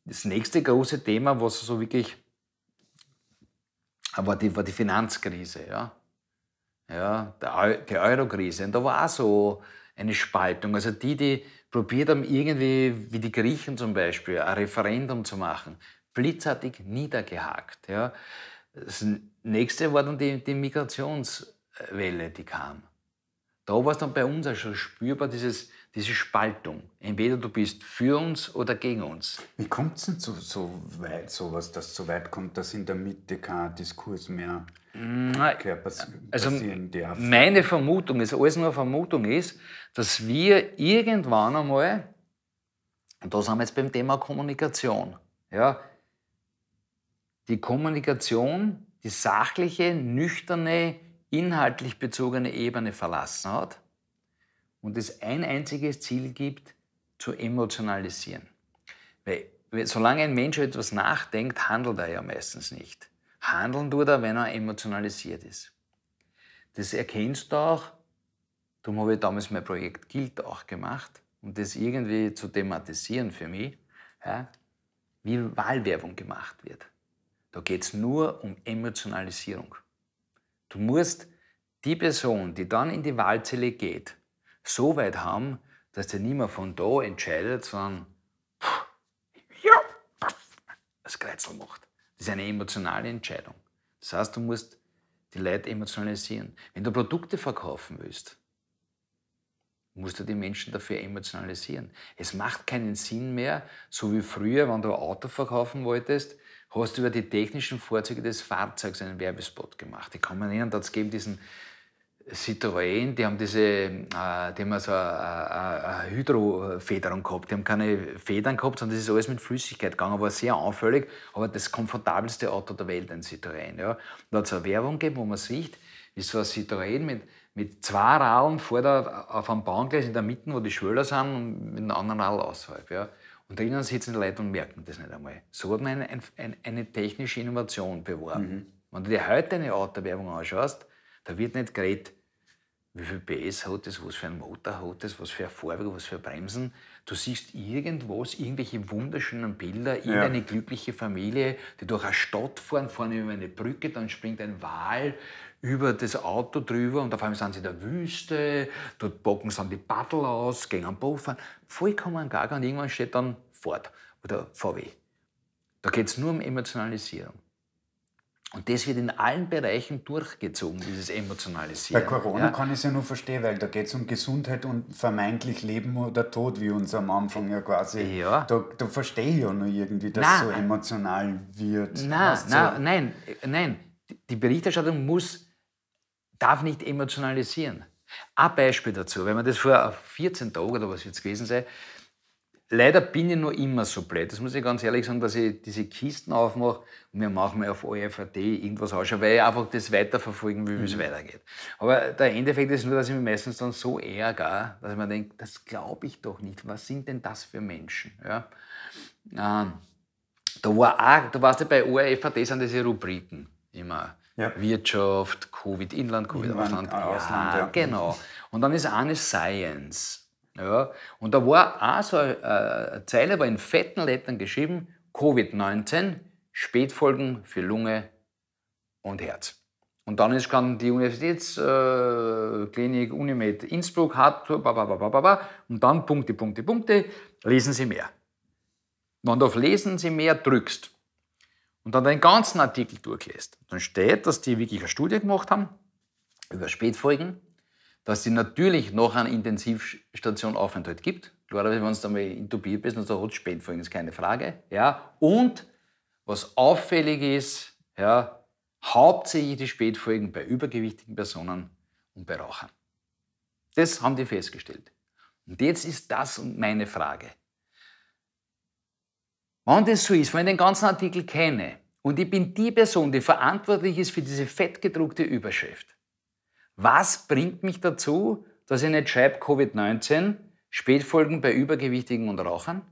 Das nächste große Thema, was so wirklich war, die, war die Finanzkrise. Ja, ja die Euro-Krise. Und da war auch so eine Spaltung. Also die, die probiert haben, irgendwie, wie die Griechen zum Beispiel, ein Referendum zu machen, blitzartig niedergehakt. Ja. Das nächste war dann die, die Migrationswelle, die kam. Da war es dann bei uns auch schon spürbar, dieses, diese Spaltung. Entweder du bist für uns oder gegen uns. Wie kommt es denn so, so weit, sowas, dass es so weit kommt, dass in der Mitte kein Diskurs mehr passieren also darf? Meine Vermutung ist, alles nur eine Vermutung ist, dass wir irgendwann einmal, und da sind wir jetzt beim Thema Kommunikation, ja, die Kommunikation, die sachliche, nüchterne, inhaltlich bezogene Ebene verlassen hat und es ein einziges Ziel gibt, zu emotionalisieren. Weil, weil solange ein Mensch etwas nachdenkt, handelt er ja meistens nicht. Handeln tut er, wenn er emotionalisiert ist. Das erkennst du auch, darum habe ich damals mein Projekt Gilt auch gemacht, um das irgendwie zu thematisieren für mich, ja, wie Wahlwerbung gemacht wird. Da geht es nur um Emotionalisierung. Du musst die Person, die dann in die Wahlzelle geht, so weit haben, dass der niemand von da entscheidet, sondern pff, ja, pff, das Kreuzl macht. Das ist eine emotionale Entscheidung. Das heißt, du musst die Leute emotionalisieren. Wenn du Produkte verkaufen willst, musst du die Menschen dafür emotionalisieren. Es macht keinen Sinn mehr, so wie früher, wenn du ein Auto verkaufen wolltest, hast du über die technischen Vorzüge des Fahrzeugs einen Werbespot gemacht. Ich kann mich erinnern, da hat es gegeben diesen Citroën, die haben diese, äh, die haben so eine, eine Hydrofederung gehabt. Die haben keine Federn gehabt, sondern das ist alles mit Flüssigkeit gegangen, war sehr anfällig, aber das komfortabelste Auto der Welt, ein Citroën. Ja. Da hat es eine Werbung gegeben, wo man sieht, wie so ein Citroën mit, mit zwei Radeln vorder auf einem Bahngleis in der Mitte, wo die Schwöller sind, und mit einem anderen Radl außerhalb. Ja. Und drinnen sitzen die Leute und merken das nicht einmal. So hat man eine, eine, eine technische Innovation beworben. Mhm. Wenn du dir heute eine Autowerbung anschaust, da wird nicht geredet, wie viel P S hat das, was für einen Motor hat das, was für ein Fahrwerk, was für Bremsen. Du siehst irgendwas, irgendwelche wunderschönen Bilder, irgendeine ja. glückliche Familie, die durch eine Stadt fahren, fahren über eine Brücke, dann springt ein Wal über das Auto drüber und auf einmal sind sie in der Wüste, dort bocken sie dann die Paddel aus, gehen am Boot fahren. Vollkommen gar und irgendwann steht dann Ford oder V W. Da geht es nur um Emotionalisierung. Und das wird in allen Bereichen durchgezogen, dieses Emotionalisieren. Bei Corona ja. kann ich es ja nur verstehen, weil da geht es um Gesundheit und vermeintlich Leben oder Tod, wie uns am Anfang ja quasi. Ja. Da, da verstehe ich ja nur irgendwie, dass es so emotional wird. Nein, nein, nein, nein. Die Berichterstattung muss, darf nicht emotionalisieren. Ein Beispiel dazu, wenn man das vor vierzehn Tagen oder was jetzt gewesen sei, leider bin ich noch immer so blöd, das muss ich ganz ehrlich sagen, dass ich diese Kisten aufmache und wir machen mir auf O R F Punkt A T irgendwas ausschauen, weil ich einfach das weiterverfolgen will, wie es mhm. weitergeht. Aber der Endeffekt ist nur, dass ich mich meistens dann so ärgere, dass ich mir denke, das glaube ich doch nicht, was sind denn das für Menschen? Ja? Ähm, da war auch, du weißt ja, bei O R F Punkt A T sind diese Rubriken immer. Ja. Wirtschaft, Covid-Inland, Covid-Ausland. Ausland, ja, ja. Genau. Und dann ist eine Science. Ja. Und da war auch so eine, eine Zeile, war in fetten Lettern geschrieben, Covid neunzehn, Spätfolgen für Lunge und Herz. Und dann ist schon die Universitätsklinik Unimed Innsbruck, hat, und dann Punkte, Punkte, Punkte, lesen Sie mehr. Wenn du auf Lesen Sie mehr drückst, und dann den ganzen Artikel durchlässt, dann steht, dass die wirklich eine Studie gemacht haben über Spätfolgen, dass sie natürlich noch einen Intensivstationaufenthalt gibt. Klarerweise, wenn du einmal intubiert bist, dann hat es Spätfolgen, ist keine Frage. Ja. Und was auffällig ist, ja, hauptsächlich die Spätfolgen bei übergewichtigen Personen und bei Rauchern. Das haben die festgestellt. Und jetzt ist das meine Frage. Wenn das so ist, wenn ich den ganzen Artikel kenne und ich bin die Person, die verantwortlich ist für diese fettgedruckte Überschrift, was bringt mich dazu, dass ich nicht schreibe Covid neunzehn, Spätfolgen bei Übergewichtigen und Rauchern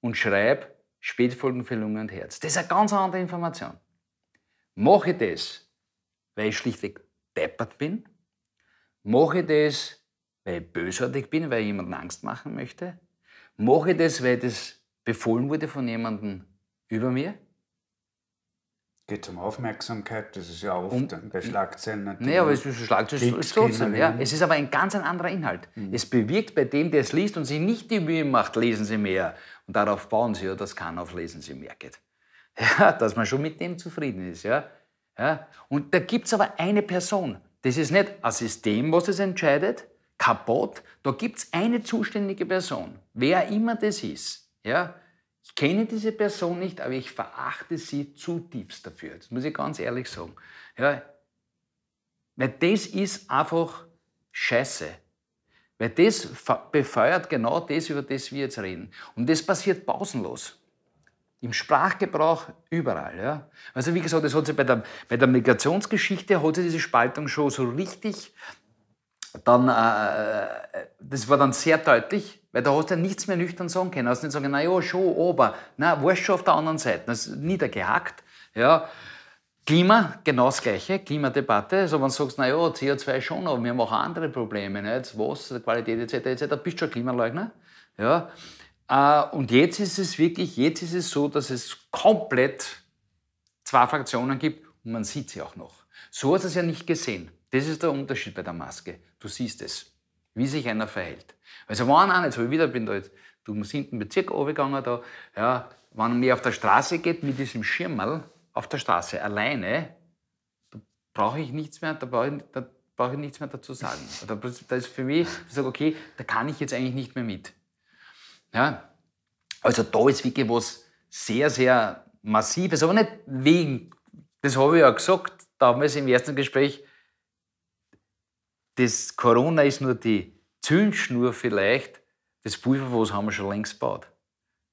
und schreibe Spätfolgen für Lunge und Herz? Das ist eine ganz andere Information. Mache ich das, weil ich schlichtweg deppert bin? Mache ich das, weil ich bösartig bin, weil ich jemandem Angst machen möchte? Mache ich das, weil das befohlen wurde von jemandem über mir? Geht um Aufmerksamkeit, das ist ja oft um, bei Schlagzeilen natürlich. Nein, aber es ist Schlagzeilen trotzdem. Ja. Es ist aber ein ganz ein anderer Inhalt. Mhm. Es bewirkt bei dem, der es liest und sich nicht die Mühe macht, lesen Sie mehr. Und darauf bauen Sie ja, dass keiner auf Lesen Sie mehr geht. Ja, dass man schon mit dem zufrieden ist. Ja. Ja. Und da gibt es aber eine Person. Das ist nicht ein System, was es entscheidet, kaputt. Da gibt es eine zuständige Person, wer immer das ist. Ja, ich kenne diese Person nicht, aber ich verachte sie zutiefst dafür. Das muss ich ganz ehrlich sagen. Ja, weil das ist einfach Scheiße. Weil das befeuert genau das, über das wir jetzt reden. Und das passiert pausenlos. Im Sprachgebrauch überall. Ja. Also wie gesagt, das hat sich bei, der, bei der Migrationsgeschichte hat sich diese Spaltung schon so richtig, dann, äh, das war dann sehr deutlich. Weil da hast du ja nichts mehr nüchtern sagen können. Du hast nicht sagen, naja, schon, aber, na, warst schon auf der anderen Seite. Das ist niedergehackt. Ja. Klima, genau das Gleiche, Klimadebatte. Also wenn du sagst, naja, C O zwei schon, aber wir haben auch andere Probleme. Ne? Jetzt Wasser, Qualität et cetera et cetera. Bist du schon Klimaleugner? Ja. Äh, und jetzt ist es wirklich, jetzt ist es so, dass es komplett zwei Fraktionen gibt und man sieht sie auch noch. So hast du es ja nicht gesehen. Das ist der Unterschied bei der Maske. Du siehst es, wie sich einer verhält. Also waren auch nicht so, ich wieder bin da jetzt durch den siebten Bezirk runtergegangen, da, ja, wenn mir auf der Straße geht, mit diesem Schirmerl auf der Straße, alleine, da brauche ich nichts mehr, da brauche ich, da brauche ich nichts mehr dazu sagen. Da, da ist für mich, ich sage, okay, da kann ich jetzt eigentlich nicht mehr mit. Ja, also da ist wirklich was sehr, sehr Massives, aber nicht wegen, das habe ich ja gesagt, damals im ersten Gespräch, das Corona ist nur die Zündschnur vielleicht, das Pulverfass haben wir schon längst gebaut.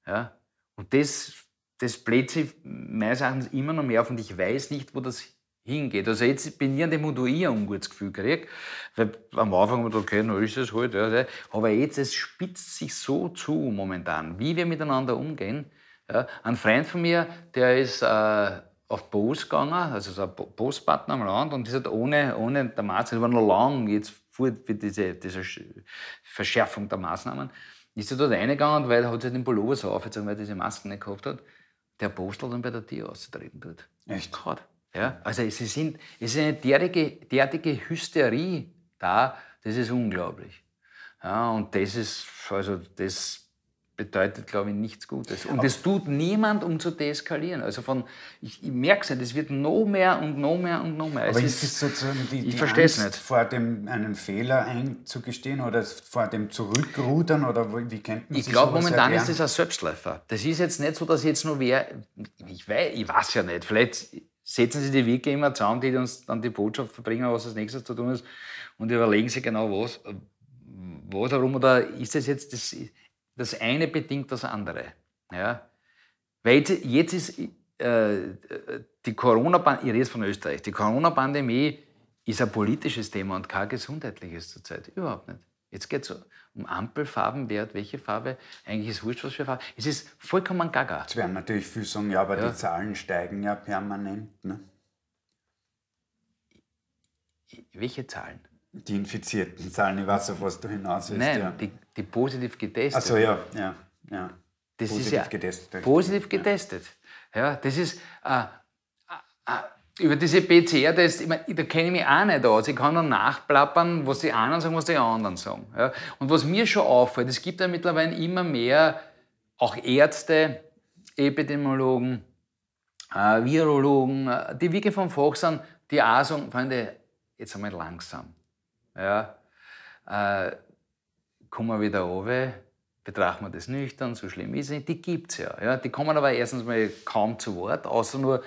Ja? Und das, das bläht sich meines Erachtens immer noch mehr auf und ich weiß nicht, wo das hingeht. Also jetzt bin ich an dem Punkt, wo ich ein ungutes Gefühl kriege, weil am Anfang haben wir gedacht, okay, na ist das halt. Ja. Aber jetzt, es spitzt sich so zu momentan, wie wir miteinander umgehen. Ja? Ein Freund von mir, der ist äh, auf Bus gegangen, also so ein Buspartner am Land, und das hat ohne, ohne der Maske, das war noch lang, jetzt für diese, diese Verschärfung der Maßnahmen, ist er dort reingegangen, weil er hat sich den Pullover so aufgezogen, weil er diese Masken nicht gehabt hat, der Postel dann bei der Tür auszutreten tut. Echt? Ja, also es ist, in, es ist eine derartige, derartige Hysterie da, das ist unglaublich. Ja, und das ist, also das bedeutet, glaube ich, nichts Gutes. Und das tut niemand, um zu deeskalieren. Also von, ich, ich merke es ja, das wird noch mehr und noch mehr und noch mehr. Aber es ist, ist sozusagen die, die Angst, nicht. vor dem einen Fehler einzugestehen oder vor dem Zurückrudern? Oder wie kennt man ich glaube, momentan ist das ein Selbstläufer. Das ist jetzt nicht so, dass jetzt nur wer, ich weiß, ich weiß ja nicht, vielleicht setzen Sie die Wege immer zusammen, die uns dann die Botschaft verbringen, was als nächstes zu tun ist, und überlegen Sie genau, was, was darum, oder ist das jetzt das... Das eine bedingt das andere. Ja? Weil jetzt, jetzt ist äh, die Corona-Pandemie, ich rede von Österreich, die Corona-Pandemie ist ein politisches Thema und kein gesundheitliches zurzeit. Überhaupt nicht. Jetzt geht es um Ampelfarben, wer hat welche Farbe, eigentlich ist wurscht, was für Farbe. Es ist vollkommen gaga. Jetzt werden natürlich viele sagen, ja, aber ja. die Zahlen steigen ja permanent. Ne? Welche Zahlen? Die infizierten Zahlen, ich weiß, auf was du hinaus willst. Nein, ja. die, die positiv getestet. Ach so, ja, ja, ja. Das positiv ist ja getestet. Positiv getestet. Ja, ja das ist, äh, äh, über diese P C R-Tests, ich mein, da kenne ich mich auch nicht aus. Ich kann dann nachplappern, was die einen sagen, was die anderen sagen. Ja. Und was mir schon auffällt, es gibt ja mittlerweile immer mehr, auch Ärzte, Epidemiologen, äh, Virologen, die wirklich vom Fach sind, die auch sagen, Freunde, jetzt einmal langsam. Ja, äh, kommen wir wieder runter, betrachten wir das nüchtern, so schlimm ist es nicht. Die gibt es ja, ja. Die kommen aber erstens mal kaum zu Wort, außer nur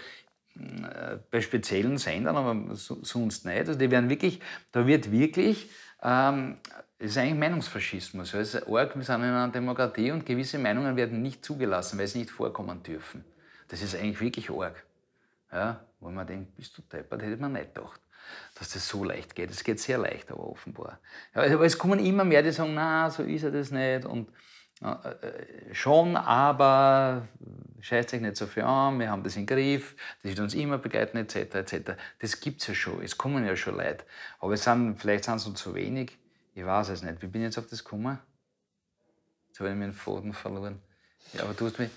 äh, bei speziellen Sendern, aber so, sonst nicht. Also die werden wirklich, da wird wirklich, ähm, das ist eigentlich Meinungsfaschismus. Ja. Es ist arg, wir sind in einer Demokratie und gewisse Meinungen werden nicht zugelassen, weil sie nicht vorkommen dürfen. Das ist eigentlich wirklich arg. Ja, wo man denkt, bist du deppert, hätte man nicht gedacht, dass das so leicht geht. Es geht sehr leicht, aber offenbar. Ja, aber es kommen immer mehr, die sagen, na, so ist ja das nicht. Und äh, schon, aber scheißt euch nicht so viel an, wir haben das im Griff, das wird uns immer begleiten, et cetera et cetera. Das gibt es ja schon, es kommen ja schon Leute. Aber es sind, vielleicht sind es uns zu wenig, ich weiß es nicht. Wie bin ich jetzt auf das gekommen? Jetzt habe ich meinen Faden verloren. Ja, aber du hast mich...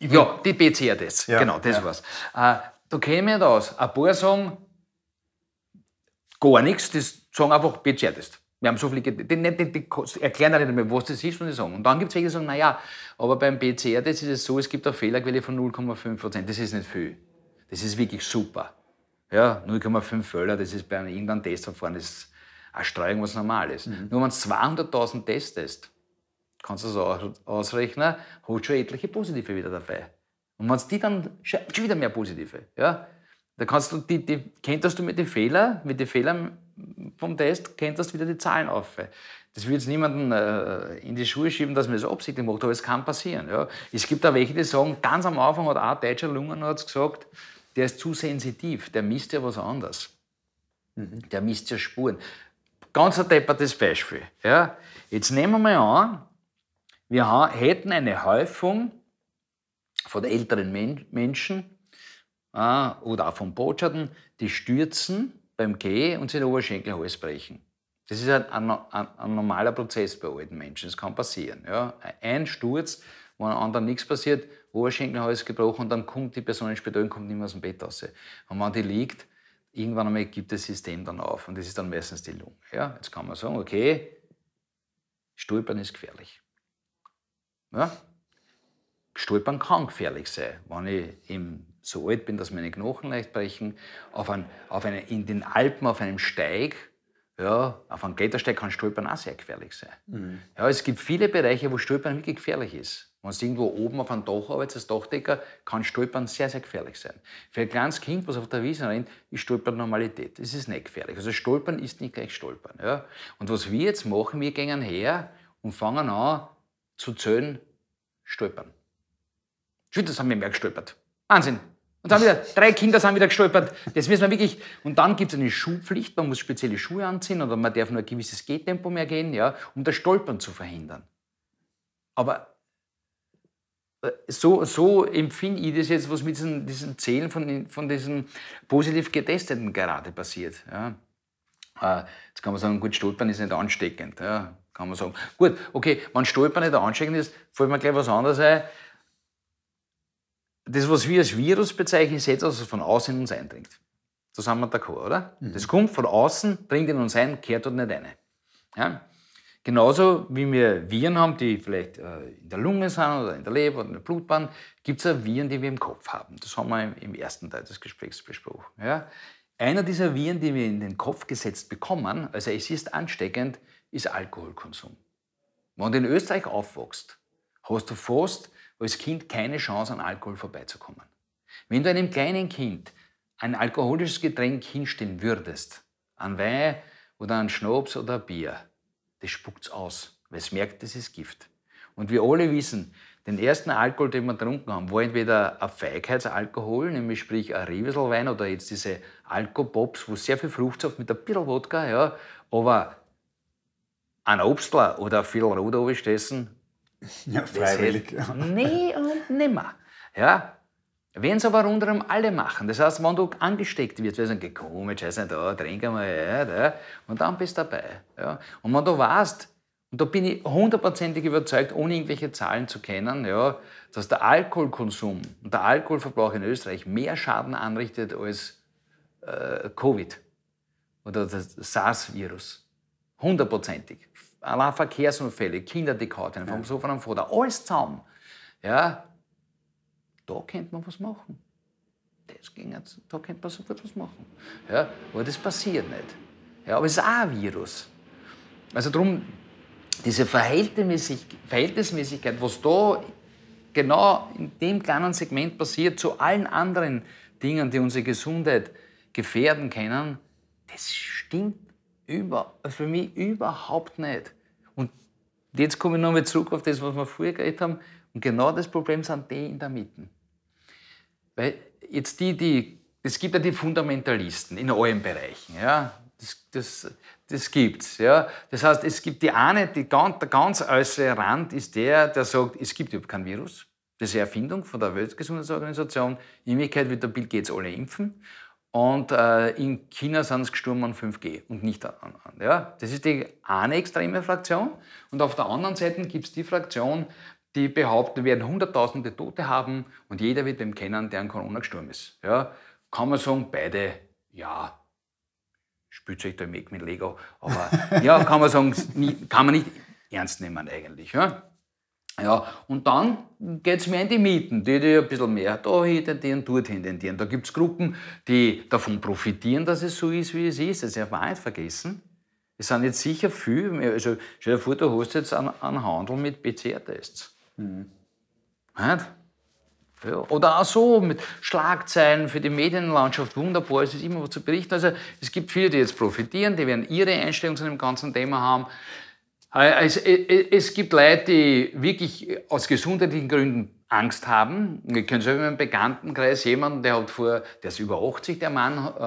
Ja, die P C R-Tests, ja, genau, das ja. war's. Äh, da käme ich nicht aus. Ein paar sagen, gar nichts, das sagen einfach P C R-Test. Wir haben so viele Get die, die, die, die erklären auch nicht mehr, was das ist, was sie sagen. Und dann gibt es welche, die sagen, naja, aber beim P C R-Test ist es so, es gibt eine Fehlerquelle von null Komma fünf Prozent. Das ist nicht viel. Das ist wirklich super. Ja, null Komma fünf Fehler, das ist bei einem irgendeinem Testverfahren, das ist eine Streuung, was normal ist. Mhm. Nur wenn du zweihunderttausend Tests hast, kannst du das ausrechnen, hat schon etliche Positive wieder dabei. Und wenn es die dann schon wieder mehr Positive, ja? Da kannst du, die, die, könntest du mit den Fehlern, mit den Fehlern vom Test, könntest wieder die Zahlen auf. Das will jetzt niemanden äh, in die Schuhe schieben, dass man das absichtlich macht, aber es kann passieren. Ja. Es gibt da welche, die sagen, ganz am Anfang hat auch ein deutscher Lungenarzt gesagt, der ist zu sensitiv, der misst ja was anderes. Mhm. Der misst ja Spuren. Ganz ein deppertes Beispiel. Ja. Jetzt nehmen wir mal an, wir hätten eine Häufung von älteren Men Menschen, oder auch von Botschaften, die stürzen beim Gehen und sich den Oberschenkelhals brechen. Das ist ein, ein, ein normaler Prozess bei alten Menschen, das kann passieren. Ja. Ein Sturz, wo einem anderen nichts passiert, Oberschenkelhals gebrochen und dann kommt die Person ins Spital und kommt nicht mehr aus dem Bett raus. Und wenn die liegt, irgendwann einmal gibt das System dann auf und das ist dann meistens die Lunge. Ja. Jetzt kann man sagen, okay, Stolpern ist gefährlich. Ja. Stolpern kann gefährlich sein, wenn ich im so alt bin, dass meine Knochen leicht brechen, auf ein, auf eine, in den Alpen auf einem Steig, ja, auf einem Klettersteig kann Stolpern auch sehr gefährlich sein. Mhm. Ja, es gibt viele Bereiche, wo Stolpern wirklich gefährlich ist. Wenn du irgendwo oben auf einem Dach arbeitest, als Dachdecker, kann Stolpern sehr, sehr gefährlich sein. Für ein kleines Kind, was auf der Wiese rennt, ist Stolpern Normalität. Es ist nicht gefährlich. Also Stolpern ist nicht gleich Stolpern. Ja. Und was wir jetzt machen, wir gehen her und fangen an zu zählen, Stolpern. Schön, das haben wir mehr gestolpert. Wahnsinn. Und dann wieder, drei Kinder sind wieder gestolpert. Das müssen wir wirklich. Und dann gibt es eine Schuhpflicht, man muss spezielle Schuhe anziehen oder man darf nur ein gewisses Gehtempo mehr gehen, ja, um das Stolpern zu verhindern. Aber so, so empfinde ich das jetzt, was mit diesen, diesen Zählen von, von diesen positiv Getesteten gerade passiert. Ja. Jetzt kann man sagen, gut, Stolpern ist nicht ansteckend. Ja, kann man sagen, gut, okay, wenn Stolpern nicht ansteckend ist, fällt mir gleich was anderes ein. Das, was wir als Virus bezeichnen, ist etwas, was von außen in uns eindringt. Da sind wir d'accord, oder? Mhm. Das kommt von außen, dringt in uns ein, kehrt dort nicht rein. Ja? Genauso wie wir Viren haben, die vielleicht in der Lunge sind oder in der Leber oder in der Blutbahn, gibt es auch Viren, die wir im Kopf haben. Das haben wir im ersten Teil des Gesprächs besprochen. Ja? Einer dieser Viren, die wir in den Kopf gesetzt bekommen, also es ist ansteckend, ist Alkoholkonsum. Wenn du in Österreich aufwächst, hast du fast als Kind keine Chance, an Alkohol vorbeizukommen. Wenn du einem kleinen Kind ein alkoholisches Getränk hinstellen würdest, an Wein oder an Schnaps oder ein Bier, das spuckt es aus, weil es merkt, das ist Gift. Und wir alle wissen, den ersten Alkohol, den wir getrunken haben, war entweder ein Feigheitsalkohol, nämlich sprich ein Riveselwein oder jetzt diese Alkopops, wo sehr viel Fruchtsaft mit ein bisschen Wodka, ja, aber ein Obstler oder ein Viertel Rot runterstessen, ja, freiwillig. Nee und nimmer. Ja? Wenn es aber rundherum alle machen, das heißt, wenn du angesteckt wirst, wir sagen, geh komm, jetzt scheiß nicht da, trink einmal, ja, da, und dann bist du dabei. Ja? Und wenn du weißt, und da bin ich hundertprozentig überzeugt, ohne irgendwelche Zahlen zu kennen, ja, dass der Alkoholkonsum und der Alkoholverbrauch in Österreich mehr Schaden anrichtet als äh, Covid oder das SARS-Virus. Hundertprozentig. Allein Verkehrsunfälle, Kinder, die gehauen werden, vom Sofa am Vorder, alles zusammen. Ja, da könnte man was machen. Das ging jetzt, da könnte man sofort was machen. Ja, aber das passiert nicht. Ja, aber es ist auch ein Virus. Also darum, diese Verhältnismäßig Verhältnismäßigkeit, was da genau in dem kleinen Segment passiert, zu allen anderen Dingen, die unsere Gesundheit gefährden können, das stimmt über, für mich überhaupt nicht. Und jetzt komme ich nochmal zurück auf das, was wir früher geredet haben. Und genau das Problem sind die in der Mitte. Weil jetzt die, die, es gibt ja die Fundamentalisten in allen Bereichen. Ja? Das, das, das gibt's, ja. Das heißt, es gibt die eine, die ganz, der ganz äußere Rand ist der, der sagt, es gibt überhaupt kein Virus. Das ist eine Erfindung von der Weltgesundheitsorganisation. In Wirklichkeit wird der Bill Gates alle impfen. Und äh, in China sind es gestorben an fünf G und nicht an anderen. Ja? Das ist die eine extreme Fraktion. Und auf der anderen Seite gibt es die Fraktion, die behauptet, wir werden hunderttausende Tote haben und jeder wird wem kennen, der an Corona gestorben ist. Ja? Kann man sagen, beide, ja. Spielzeug da weg mit Lego, aber ja, kann man sagen, kann man nicht ernst nehmen eigentlich. Ja, ja, und dann geht es mehr in die Mieten, die, die ein bisschen mehr dahin tendieren, dorthin tendieren. Da gibt es Gruppen, die davon profitieren, dass es so ist, wie es ist. Das darf man nicht vergessen. Es sind jetzt sicher viel mehr, also stell dir vor, du hast jetzt einen, einen Handel mit P C R Tests. Mhm. Ja, oder auch so mit Schlagzeilen für die Medienlandschaft, wunderbar, es ist immer was zu berichten. Also es gibt viele, die jetzt profitieren, die werden ihre Einstellung zu dem ganzen Thema haben. Es, es, es gibt Leute, die wirklich aus gesundheitlichen Gründen Angst haben. Wir kennen selber im Bekanntenkreis jemanden, der hat vor, der ist über achtzig, der Mann, äh,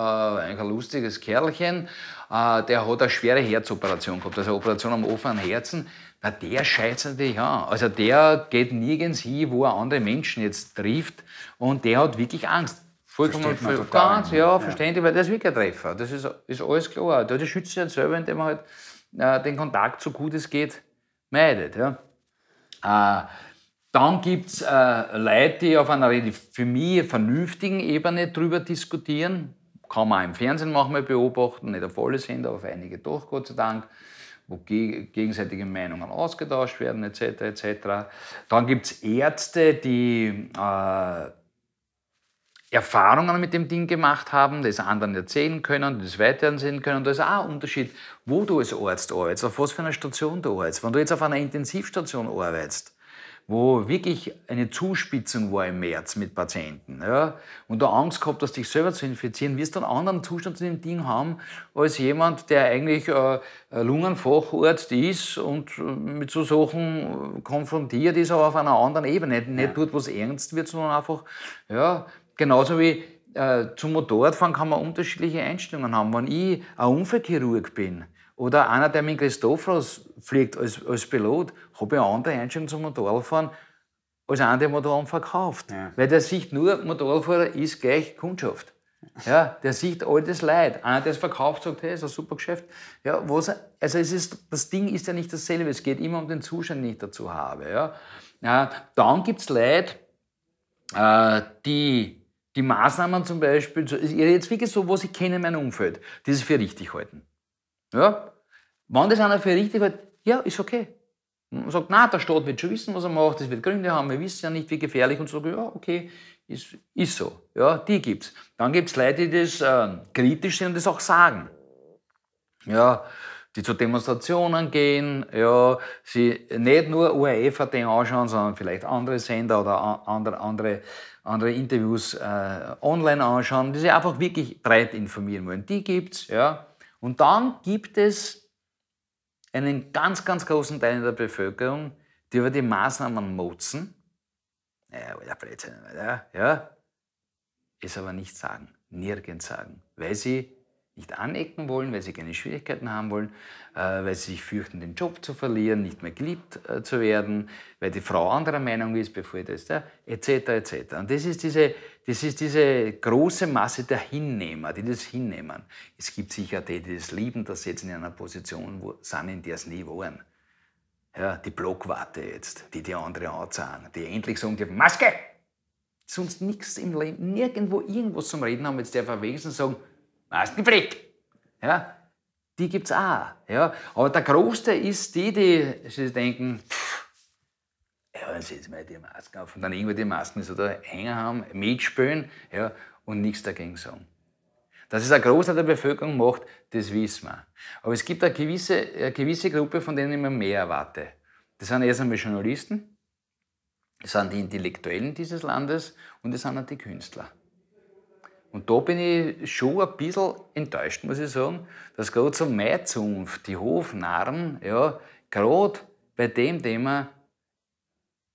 ein lustiges Kerlchen, äh, der hat eine schwere Herzoperation gehabt, also eine Operation am offenen Herzen. Na, der scheißt natürlich an. Also der geht nirgends hin, wo er andere Menschen jetzt trifft. Und der hat wirklich Angst. Vollkommen ganz, ja, verständlich, weil das ist wirklich ein Treffer. Das ist, ist alles klar. Der schützt sich halt selber, indem man halt äh, den Kontakt, so gut es geht, meidet. Ja. Äh, dann gibt es äh, Leute, die auf einer für mich vernünftigen Ebene drüber diskutieren. Kann man auch im Fernsehen manchmal beobachten, nicht auf alle Sender, auf einige doch, Gott sei Dank, wo gegenseitige Meinungen ausgetauscht werden, et cetera et cetera. Dann gibt es Ärzte, die äh, Erfahrungen mit dem Ding gemacht haben, das anderen erzählen können, das weitererzählen können. Da ist auch ein Unterschied, wo du als Arzt arbeitest, auf was für einer Station du arbeitest. Wenn du jetzt auf einer Intensivstation arbeitest, wo wirklich eine Zuspitzung war im März mit Patienten, ja, und du Angst gehabt hast, dich selber zu infizieren, wirst du einen anderen Zustand zu dem Ding haben, als jemand, der eigentlich äh, Lungenfacharzt ist und mit so Sachen konfrontiert ist, aber auf einer anderen Ebene. Nicht dort, wo es ernst wird, sondern einfach, ja, genauso wie äh, zum Motorradfahren kann man unterschiedliche Einstellungen haben. Wenn ich ein Unfallchirurg bin, oder einer, der mit Christophorus fliegt als, als Pilot, habe ich eine andere Einstellung zum Motorradfahren als einer, der Motorrad verkauft. Ja. Weil der sieht nur, Motorradfahrer ist gleich Kundschaft. Ja, der sieht all das Leid. Einer, der es verkauft, sagt, hey, ist ein super Geschäft. Ja, was, also es ist, das Ding ist ja nicht dasselbe. Es geht immer um den Zustand, den ich dazu habe. Ja. Ja, dann gibt es Leute, äh, die die Maßnahmen zum Beispiel, jetzt wirklich so, was ich kenne in meinem Umfeld, die es für richtig halten. Ja? Wenn das einer für richtig hält, ja, ist okay. Und sagt, na, der Staat wird schon wissen, was er macht, das wird Gründe haben, wir wissen ja nicht, wie gefährlich. Und sagt, ja, okay, ist, ist so. Ja, die gibt's. Dann gibt es Leute, die das äh, kritisch sind und das auch sagen. Ja, die zu Demonstrationen gehen, ja, sie nicht nur O R F hat den anschauen, sondern vielleicht andere Sender oder andere, andere, andere Interviews äh, online anschauen, die sich einfach wirklich breit informieren wollen. Die gibt's, ja. Und dann gibt es einen ganz, ganz großen Teil der Bevölkerung, die über die Maßnahmen motzen, ja, oder Blödsinn, oder? Ja, es aber nicht sagen, nirgends sagen, weil sie nicht anecken wollen, weil sie keine Schwierigkeiten haben wollen, äh, weil sie sich fürchten, den Job zu verlieren, nicht mehr geliebt äh, zu werden, weil die Frau anderer Meinung ist, bevor das ist, ja, et cetera et cetera. Und das ist, diese, das ist diese große Masse der Hinnehmer, die das hinnehmen. Es gibt sicher die, die das lieben, dass sie jetzt in einer Position wo, sind, in der es nie waren. Ja, die Blockwarte jetzt, die die anderen anzahlen, die endlich sagen, die Maske! Sonst nichts im Leben, nirgendwo irgendwas zum Reden haben, jetzt darf er wenigstens sagen, Maskenpflicht, ja, die gibt es auch. Ja. Aber der Großteil ist die, die sich denken, pff, ja, dann setze ich mir die Masken auf und dann irgendwo die Masken so da hängen haben, mitspülen, ja, und nichts dagegen sagen. Dass es ein Großteil der Bevölkerung macht, das wissen wir. Aber es gibt eine gewisse, eine gewisse Gruppe, von denen ich mir mehr erwarte. Das sind erst einmal Journalisten, das sind die Intellektuellen dieses Landes und das sind auch die Künstler. Und da bin ich schon ein bisschen enttäuscht, muss ich sagen, dass gerade so meine Zunft, die Hofnarren, ja, gerade bei dem Thema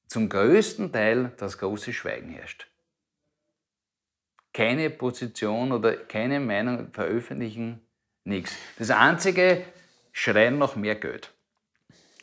zum größten Teil das große Schweigen herrscht. Keine Position oder keine Meinung veröffentlichen, nichts. Das einzige, schreien nach mehr Geld.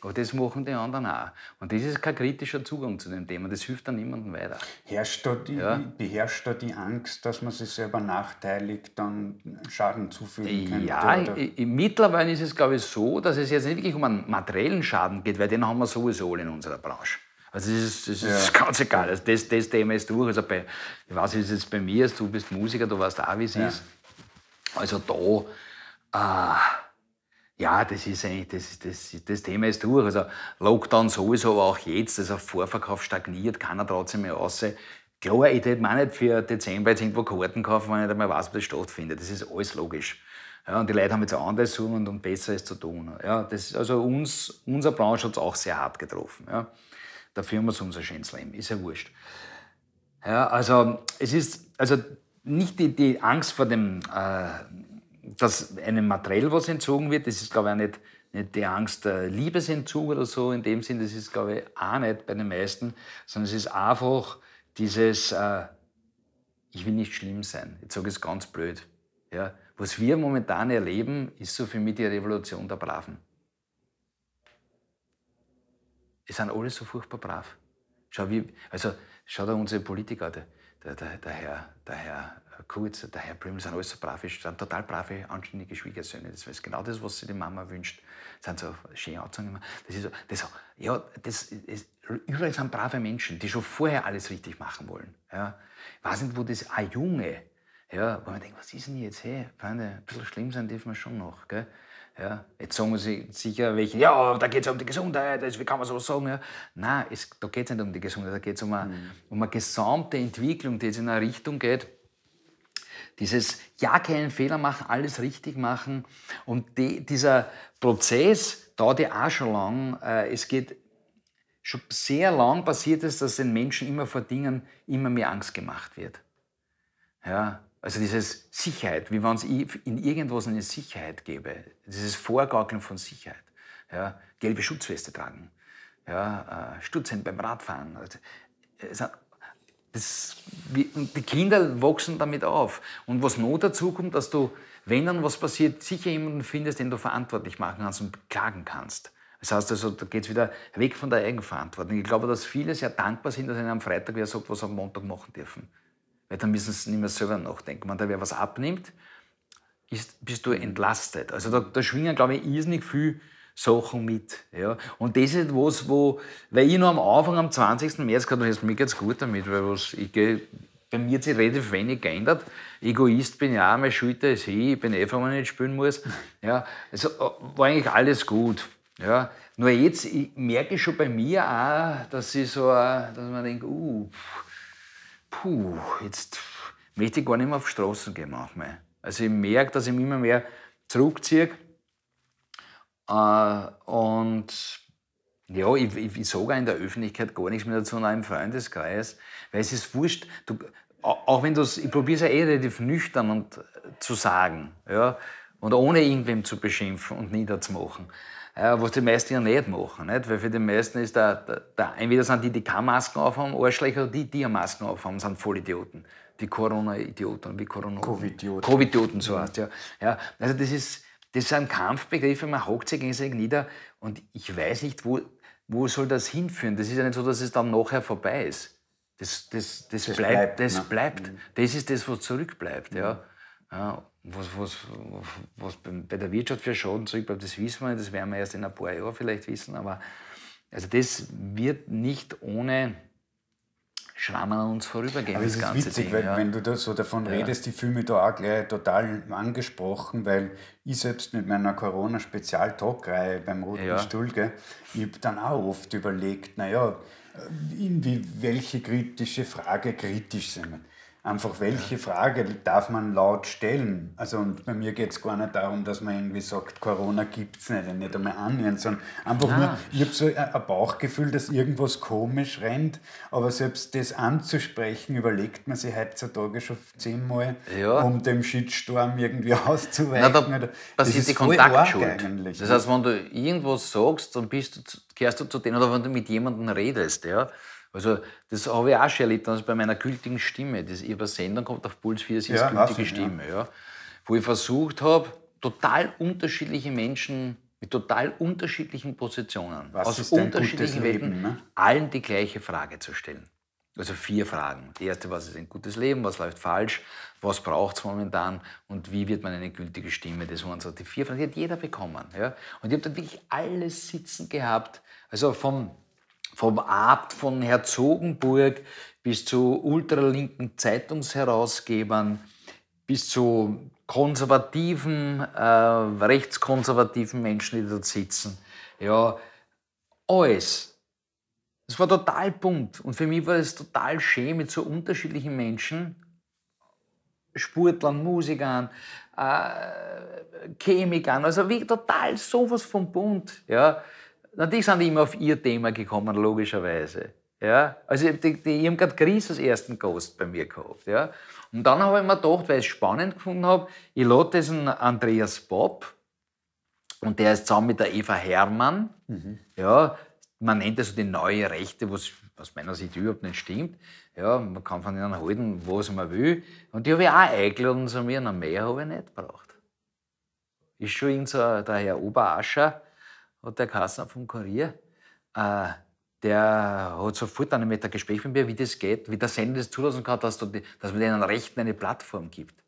Aber das machen die anderen auch. Und das ist kein kritischer Zugang zu dem Thema. Das hilft dann niemandem weiter. Herrscht da die, ja. Beherrscht da die Angst, dass man sich selber nachteilig dann Schaden zufügen könnte? Ja, oder? Mittlerweile ist es, glaube ich, so, dass es jetzt nicht wirklich um einen materiellen Schaden geht, weil den haben wir sowieso alle in unserer Branche. Also das ist, das ist ja. ganz egal. Also das, das Thema ist durch. Also bei, ich weiß, wie es jetzt bei mir ist. Du bist Musiker, du weißt auch, wie es ja. ist. Also da... Äh, Ja, das ist eigentlich, das, das, das Thema ist durch. Also Lockdown sowieso, aber auch jetzt, also Vorverkauf stagniert, keiner traut sich mehr raus. Klar, ich hätte mir nicht für Dezember jetzt irgendwo Karten kaufen, wenn ich nicht einmal weiß, ob das stattfindet. Das ist alles logisch. Ja, und die Leute haben jetzt auch anderes zu tun und Besseres zu tun. Ja, das, also uns, unsere Branche hat es auch sehr hart getroffen. Ja. Dafür haben wir es umso schönes Leben, ist ja wurscht. Ja, also es ist also nicht die, die Angst vor dem... Äh, dass einem materiell was entzogen wird, das ist, glaube ich, auch nicht, nicht die Angst der Liebesentzug oder so in dem Sinn, das ist, glaube ich, auch nicht bei den meisten, sondern es ist einfach dieses, äh, ich will nicht schlimm sein, jetzt sage ich es ganz blöd. Ja? Was wir momentan erleben, ist so für mich die Revolution der Braven. Es sind alle so furchtbar brav. Schau, wie, also, schau da unsere Politiker, der, der, der, der Herr, der Herr Kurz, der Herr Blümel, sind alles so brav, sind total brave, anständige Schwiegersöhne. Das ist genau das, was sich die Mama wünscht. Sind so schön angezogen. Das ist so, das, ja, das ist, überall sind brave Menschen, die schon vorher alles richtig machen wollen. Ja. Ich weiß nicht, wo das ein Junge, ja, wo man denkt, was ist denn jetzt, hey, Freunde, ein bisschen schlimm sein dürfen wir schon noch, gell? Ja. Jetzt sagen sie sicher welche, ja, da geht es um die Gesundheit, wie kann man sowas sagen? Ja. Nein, es, da geht es nicht um die Gesundheit, da geht es um, mhm. um eine gesamte Entwicklung, die jetzt in eine Richtung geht, dieses ja keinen Fehler machen, alles richtig machen. Und die, dieser Prozess dauert ja auch schon lang. Äh, es geht schon sehr lang, passiert es, dass den Menschen immer vor Dingen immer mehr Angst gemacht wird. Ja, also dieses Sicherheit, wie wenn es in irgendwas eine Sicherheit gäbe. Dieses Vorgaukeln von Sicherheit. Ja, gelbe Schutzweste tragen, ja, äh, Stutzen beim Radfahren. Also, also, Das, wie, und die Kinder wachsen damit auf. Und was noch dazu kommt, dass du, wenn dann was passiert, sicher jemanden findest, den du verantwortlich machen kannst und klagen kannst. Das heißt, also, da geht es wieder weg von der Eigenverantwortung. Ich glaube, dass viele sehr dankbar sind, dass ihnen am Freitag wer sagt, was sie am Montag machen dürfen. Weil dann müssen sie nicht mehr selber nachdenken. Wenn da wer was abnimmt, ist, bist du entlastet. Also da, da schwingen, glaube ich, irrsinnig viel Sachen mit. Ja. Und das ist was, wo, weil ich noch am Anfang, am zwanzigsten März, gesagt habe, mir geht es gut damit, weil was, ich gehe, bei mir hat sich relativ wenig geändert. Egoist bin ich auch, meine Schulter ist ich, ich bin eh, wenn man nicht spielen muss. Ja. Also war eigentlich alles gut. Ja, nur jetzt ich merke ich schon bei mir auch, dass ich so, dass man denkt, uh, puh, jetzt möchte ich gar nicht mehr auf die Straßen gehen manchmal. Also ich merke, dass ich mich immer mehr zurückziehe. Äh, und ja, ich, ich, ich sage auch in der Öffentlichkeit gar nichts mehr dazu, auch im Freundeskreis, weil es ist wurscht. Du, auch wenn du es, ich probiere es ja eh relativ nüchtern und, zu sagen, ja, und ohne irgendwem zu beschimpfen und niederzumachen. Ja, was die meisten ja nicht machen. Nicht? Weil für die meisten ist der, der, der entweder sind die, die keine Masken aufhaben, Arschlöcher, die, die eine Masken aufhaben, sind Vollidioten. Die Corona-Idioten, wie Corona Covid-Idioten. Covid-Idioten, so heißt ja. Ja. Also das ist, das sind Kampfbegriffe, man hackt sich gegenseitig nieder und ich weiß nicht, wo, wo soll das hinführen. Das ist ja nicht so, dass es dann nachher vorbei ist. Das, das, das, das bleibt. bleibt, das, ne? bleibt. Mhm. Das ist das, was zurückbleibt. Mhm. Ja. Ja. Was, was, was bei der Wirtschaft für Schaden zurückbleibt, das wissen wir nicht, das werden wir erst in ein paar Jahren vielleicht wissen, aber also das wird nicht ohne Schrammen an uns vorübergehen. Aber das, das ist witzig, Ding, weil ja. wenn du da so davon ja. redest, ich fühle mich da auch gleich total angesprochen, weil ich selbst mit meiner Corona-Spezial-Talk-Reihe beim Roten ja. Stuhl, gell, ich habe dann auch oft überlegt, naja, in welche kritische Frage kritisch sind wir. Einfach, welche Frage darf man laut stellen? Also, und bei mir geht es gar nicht darum, dass man irgendwie sagt, Corona gibt es nicht, nicht einmal annähernd, sondern einfach ah. nur, ich habe so ein Bauchgefühl, dass irgendwas komisch rennt, aber selbst das anzusprechen, überlegt man sich heutzutage schon zehnmal, ja. um dem Shitstorm irgendwie auszuweichen. Na, da das ist die Kontaktschuld. Das heißt, wenn du irgendwas sagst, dann bist du, kehrst du zu denen, oder wenn du mit jemandem redest, ja. Also, das habe ich auch schon erlebt, das bei meiner gültigen Stimme. Das, ich habe einen Sender kommt auf Puls vier, es ist ja, gültige ich, Stimme. Ja. Ja. Wo ich versucht habe, total unterschiedliche Menschen mit total unterschiedlichen Positionen, was aus unterschiedlichen Welten, ne? allen die gleiche Frage zu stellen. Also vier Fragen. Die erste, was ist ein gutes Leben, was läuft falsch, was braucht es momentan und wie wird man eine gültige Stimme? Das waren so die vier Fragen, die hat jeder bekommen. Ja. Und ich habe da wirklich alles sitzen gehabt. Also vom... Vom Abt von Herzogenburg bis zu ultralinken Zeitungsherausgebern, bis zu konservativen, äh, rechtskonservativen Menschen, die dort sitzen. Ja, alles. Es war total bunt. Und für mich war es total schön, mit so unterschiedlichen Menschen, Sportlern, Musikern, äh, Chemikern, also wirklich total sowas von bunt. Ja. Natürlich sind die immer auf ihr Thema gekommen, logischerweise. Ja? Also die, die, die haben gerade Chris als ersten Gast bei mir gehabt. Ja? Und dann habe ich mir gedacht, weil ich es spannend gefunden habe, ich lade diesen Andreas Popp, und der ist zusammen mit der Eva Herrmann. Mhm. Ja? Man nennt das so die neue Rechte, was aus meiner Sicht überhaupt nicht stimmt. Ja, man kann von ihnen halten, was man will. Und die habe ich auch eingeladen zu mir, noch mehr habe ich nicht gebraucht. Ist schon in so, der Herr Oberascher, hat der Kassner vom Kurier, äh, der hat sofort dann mit der Gespräch mit mir, wie das geht, wie der Sender das zulassen kann, dass, die, dass man denen Rechten eine Plattform gibt.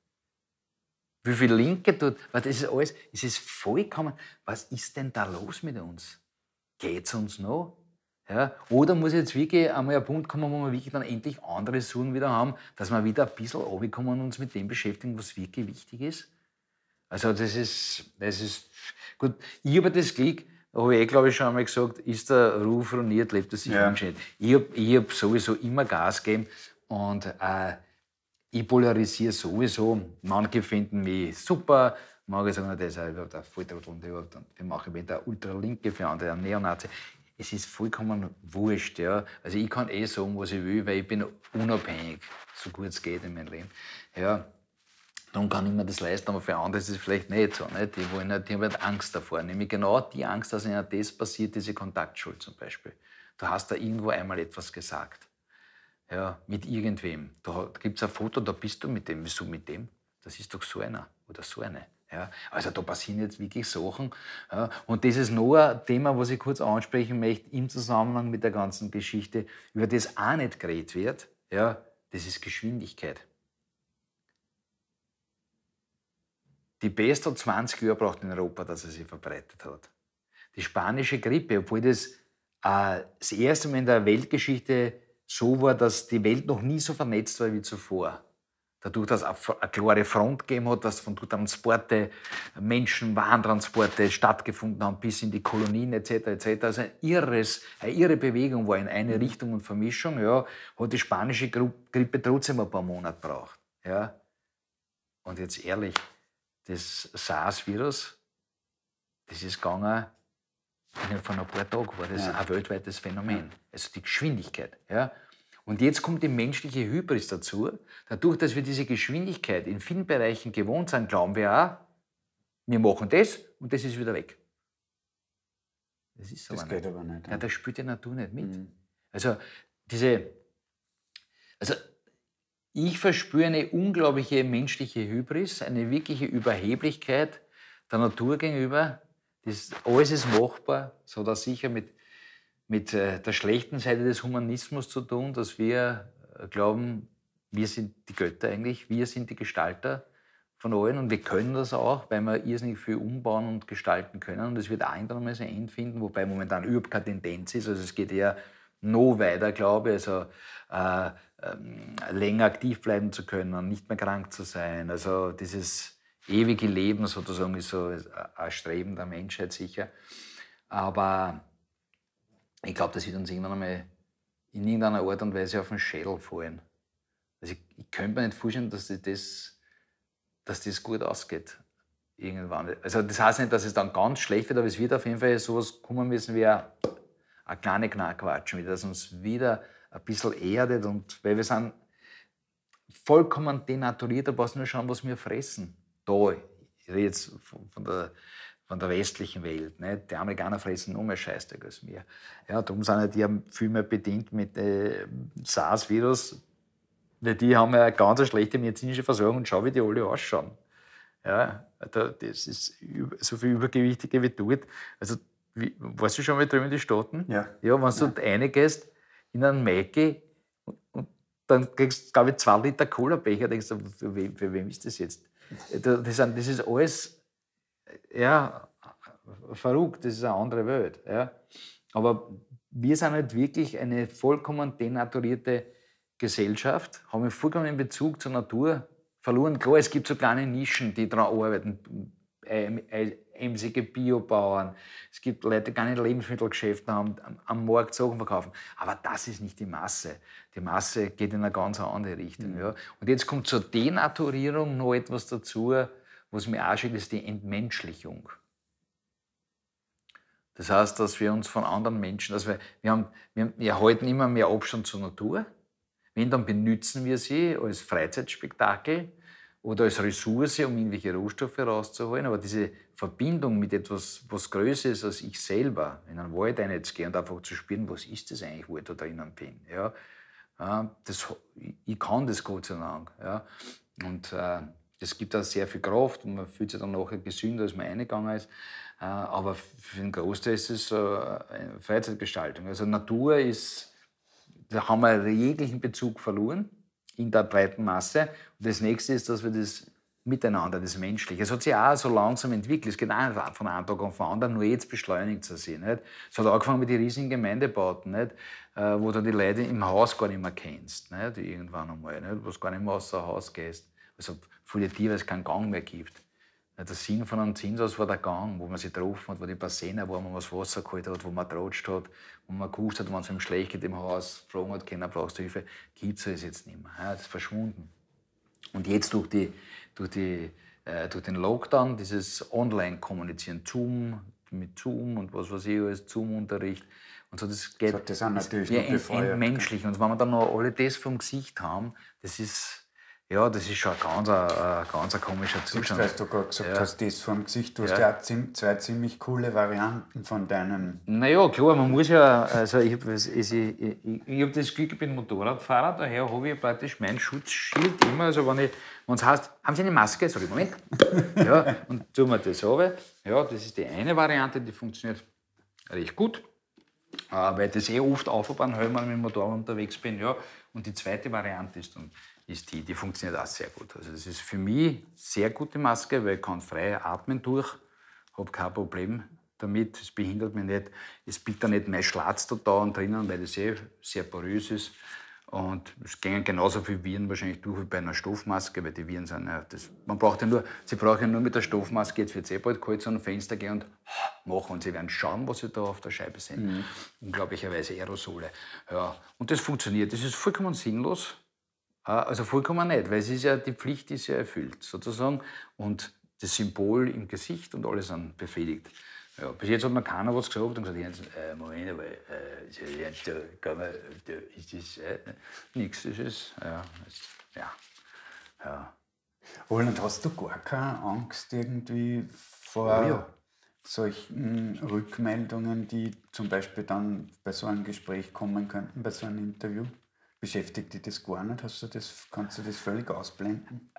Wie viel Linke tut, weil das ist alles, es ist vollkommen, was ist denn da los mit uns? Geht's uns noch? Ja? Oder muss jetzt wirklich einmal ein Punkt kommen, wo wir wirklich dann endlich andere Ressourcen wieder haben, dass wir wieder ein bisschen runterkommen und uns mit dem beschäftigen, was wirklich wichtig ist? Also das ist, das ist, gut, ich habe das Glück, habe ich, glaube ich, schon einmal gesagt, ist der Ruf ruiniert, lebt er sich ja. nicht. Ich habe ich hab sowieso immer Gas gegeben und äh, ich polarisiere sowieso. Manche finden mich super, manche sagen, das ist überhaupt ein Volltrottel und überhaupt. Wir machen wieder Ultralinke für andere, einen Neonazi. Es ist vollkommen wurscht. Ja? Also ich kann eh sagen, was ich will, weil ich bin unabhängig, so gut es geht in meinem Leben. Ja. Dann kann ich mir das leisten, aber für andere ist es vielleicht nicht so. Nicht? Die wollen halt, die haben halt Angst davor. Nämlich genau die Angst, dass ihnen das passiert, diese Kontaktschuld zum Beispiel. Du hast da irgendwo einmal etwas gesagt. Ja, mit irgendwem. Da gibt es ein Foto, da bist du mit dem. Wieso mit dem? Das ist doch so einer oder so eine. Ja, also da passieren jetzt wirklich Sachen. Ja, und das ist noch ein Thema, was ich kurz ansprechen möchte, im Zusammenhang mit der ganzen Geschichte, über das auch nicht geredet wird. Ja, das ist Geschwindigkeit. Die Pest hat zwanzig Jahre gebraucht in Europa, dass sie sich verbreitet hat. Die spanische Grippe, obwohl das äh, das erste Mal in der Weltgeschichte so war, dass die Welt noch nie so vernetzt war wie zuvor. Dadurch, dass es eine klare Front gegeben hat, dass von Transporte, Menschen, Warentransporte stattgefunden haben, bis in die Kolonien et cetera et cetera. Also ein irres, eine irre Bewegung war in eine Richtung und Vermischung. Ja, hat die spanische Grippe trotzdem ein paar Monate gebraucht. Ja. Und jetzt ehrlich, das SARS-Virus, das ist gegangen, innerhalb von ein paar Tagen war das ja. ein weltweites Phänomen. Also die Geschwindigkeit. Ja. Und jetzt kommt die menschliche Hybris dazu. Dadurch, dass wir diese Geschwindigkeit in vielen Bereichen gewohnt sind, glauben wir auch, wir machen das und das ist wieder weg. Das ist so. Das geht aber nicht. Ja, das spielt die Natur nicht mit. Mhm. Also, diese, also ich verspüre eine unglaubliche menschliche Hybris, eine wirkliche Überheblichkeit der Natur gegenüber. Das, alles ist machbar, so dass sicher mit mit der schlechten Seite des Humanismus zu tun, dass wir glauben, wir sind die Götter eigentlich, wir sind die Gestalter von allen und wir können das auch, weil wir irrsinnig viel umbauen und gestalten können und es wird auch irgendwann mal ein Ende finden, wobei momentan überhaupt keine Tendenz ist, also es geht eher noch weiter, glaube ich, also äh, äh, länger aktiv bleiben zu können, nicht mehr krank zu sein, also dieses ewige Leben sozusagen ist so ein Streben der Menschheit sicher, aber ich glaube, das wird uns irgendwann einmal in irgendeiner Art und Weise auf den Schädel fallen. Also ich, ich könnte mir nicht vorstellen, dass das, dass das gut ausgeht. Irgendwann. Also das heißt nicht, dass es dann ganz schlecht wird, aber es wird auf jeden Fall so etwas kommen müssen wie eine, eine kleine Knackwatschen, dass uns wieder ein bisschen erdet. Und, weil wir sind vollkommen denaturiert, da brauchst du nur schauen, was wir fressen. Da, ich rede jetzt von der... von der westlichen Welt. Nicht? Die Amerikaner fressen noch mehr Scheißdreck als wir. Ja, darum sind die viel mehr bedient mit äh, SARS-Virus, weil die haben ja eine ganz schlechte medizinische Versorgung und schau, wie die alle ausschauen. Ja, das ist so viel Übergewichtige wie dort. Also, wie, warst du schon mal drüben in die Staaten? Ja. Ja, wenn du ja. reingehst in einen Mäcki und, und dann kriegst du, glaube ich, zwei Liter Cola-Becher, denkst du, für wem, für wem ist das jetzt? Das, das ist alles... Ja, verrückt, das ist eine andere Welt. Ja. Aber wir sind halt wirklich eine vollkommen denaturierte Gesellschaft, haben vollkommen in Bezug zur Natur verloren. Klar, es gibt so kleine Nischen, die daran arbeiten, emsige Biobauern, es gibt Leute, die keine Lebensmittelgeschäfte haben, am Markt Sachen verkaufen. Aber das ist nicht die Masse. Die Masse geht in eine ganz andere Richtung. Mhm. Ja. Und jetzt kommt zur Denaturierung noch etwas dazu, was mich anschickt, ist die Entmenschlichung. Das heißt, dass wir uns von anderen Menschen, also wir, wir, haben, wir, wir halten immer mehr Abstand zur Natur. Wenn, dann benützen wir sie als Freizeitspektakel oder als Ressource, um irgendwelche Rohstoffe rauszuholen. Aber diese Verbindung mit etwas, was größer ist als ich selber, in einen Wald reinzugehen und einfach zu spüren, was ist das eigentlich, wo ich da drinnen bin. Ja, das, ich kann das Gott sei Dank. Ja, und es gibt auch sehr viel Kraft und man fühlt sich dann nachher gesünder, als man reingegangen ist. Aber für den Großteil ist es eine Freizeitgestaltung. Also Natur ist, da haben wir jeglichen Bezug verloren in der breiten Masse. Und das Nächste ist, dass wir das Miteinander, das Menschliche, es hat sich auch so langsam entwickelt. Es geht auch von einem Tag auf den anderen, nur jetzt beschleunigt es sich. Es hat angefangen mit den riesigen Gemeindebauten, nicht? Wo du die Leute im Haus gar nicht mehr kennst, nicht? Irgendwann einmal, nicht? Wo du gar nicht mehr aus dem Haus gehst. Also viele Tiere, es keinen Gang mehr gibt. Der Sinn von einem Zinshaus war der Gang, wo man sich getroffen hat, wo die Bassäne waren, wo man das Wasser geholt hat, wo man getratscht hat, wo man gehuscht hat, wenn es einem schlecht geht im Haus, gefragt hat, keiner brauchst du Hilfe, gibt es jetzt nicht mehr. Das ist verschwunden. Und jetzt durch, die, durch, die, äh, durch den Lockdown, dieses Online-Kommunizieren, Zoom, mit Zoom und was weiß ich alles, Zoom-Unterricht. Und so, das geht so, das sind natürlich wir entmenschlich. Und wenn wir dann noch alle das vom Gesicht haben, das ist... Ja, das ist schon ein ganz, ein, ganz ein komischer Zustand. Weil du gerade gesagt ja. hast, das vom Gesicht, du hast ja zwei ziemlich coole Varianten von deinem... Naja, klar, man muss ja... Also ich habe ich, ich hab das Glück, ich bin Motorradfahrer, daher habe ich praktisch mein Schutzschild immer. Also wenn es heißt, haben Sie eine Maske? Sag ich, Moment. Ja, und tun wir das runter. Ja, das ist die eine Variante, die funktioniert recht gut. Weil ich das eh oft aufbauen, wenn ich mit dem Motorrad unterwegs bin. Ja. Und die zweite Variante ist dann... ist die, die funktioniert auch sehr gut. Also das ist für mich eine sehr gute Maske, weil ich kann frei atmen durch, habe kein Problem damit, es behindert mich nicht, es biegt dann nicht mein Schlatz da und drinnen, weil das eh sehr porös ist. Und es gingen genauso viele Viren wahrscheinlich durch wie bei einer Stoffmaske, weil die Viren sind ja das. Man braucht ja nur, sie brauchen ja nur mit der Stoffmaske, jetzt wird es eh bald kalt, so ein Fenster gehen und machen. Und sie werden schauen, was sie da auf der Scheibe sehen. Mhm. Unglaublicherweise Aerosole. Ja. Und das funktioniert. Das ist vollkommen sinnlos. Also vollkommen nicht, weil es ist ja, die Pflicht ist ja erfüllt, sozusagen. Und das Symbol im Gesicht und alle sind befriedigt. Ja, bis jetzt hat mir keiner was gesagt und gesagt, äh, Moment, aber äh, da, man, da ist das äh, nichts, ist es. Ja, ist, ja, ja. Roland, hast du gar keine Angst irgendwie vor oh, ja. solchen Rückmeldungen, die zum Beispiel dann bei so einem Gespräch kommen könnten, bei so einem Interview? Beschäftigt dich das gar nicht? Hast du das, kannst du das völlig ausblenden?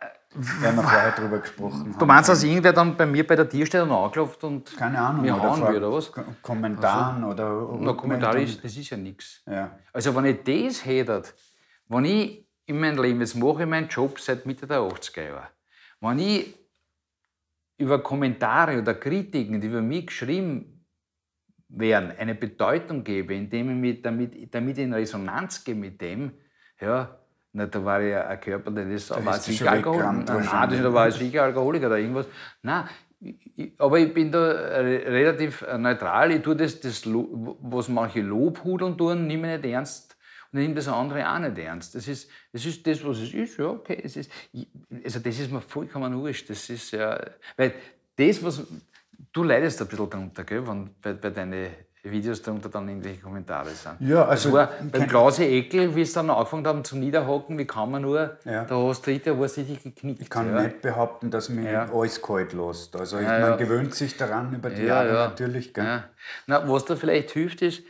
Wir haben vorher darüber gesprochen. Du meinst, dass irgendwer dann bei mir bei der Tür steht und anklopft und keine Ahnung, mir hauen will, oder was? Kommentaren also, oder... Na, Kommentar ist, das ist ja nichts. Ja. Also wenn ich das hätte, wenn ich in meinem Leben, jetzt mache ich meinen Job seit Mitte der achtziger Jahre, wenn ich über Kommentare oder Kritiken, die über mich geschrieben werden, eine Bedeutung gebe, indem ich mich damit, damit ich in Resonanz gehe mit dem, ja, na, da war ja ein Körper, der ist da war sicher Alkoholiker, da war sicher Alkoholiker oder irgendwas. Nein, ich, aber ich bin da relativ neutral, ich tue das, das was manche Lobhudeln tun, nehme ich nicht ernst und nehme das andere auch nicht ernst. Das ist das, ist das was es ist, ja, okay. Es ist, also das ist mir vollkommen wurscht, das ist ja, weil das, was... Du leidest ein bisschen darunter, gell, wenn bei, bei deinen Videos darunter dann irgendwelche Kommentare sind. Ja, also. Das war beim Klausi Eckel, wie es dann angefangen haben zu niederhaken, wie kann man nur, ja. Da hast du richtig, warst richtig geknickt. Ich kann ja. nicht behaupten, dass mich ja. alles kalt lässt. Also, ja, man ja. gewöhnt sich daran über die ja, Jahre ja. natürlich. Gell. Ja. Na, was da vielleicht hilft, ist,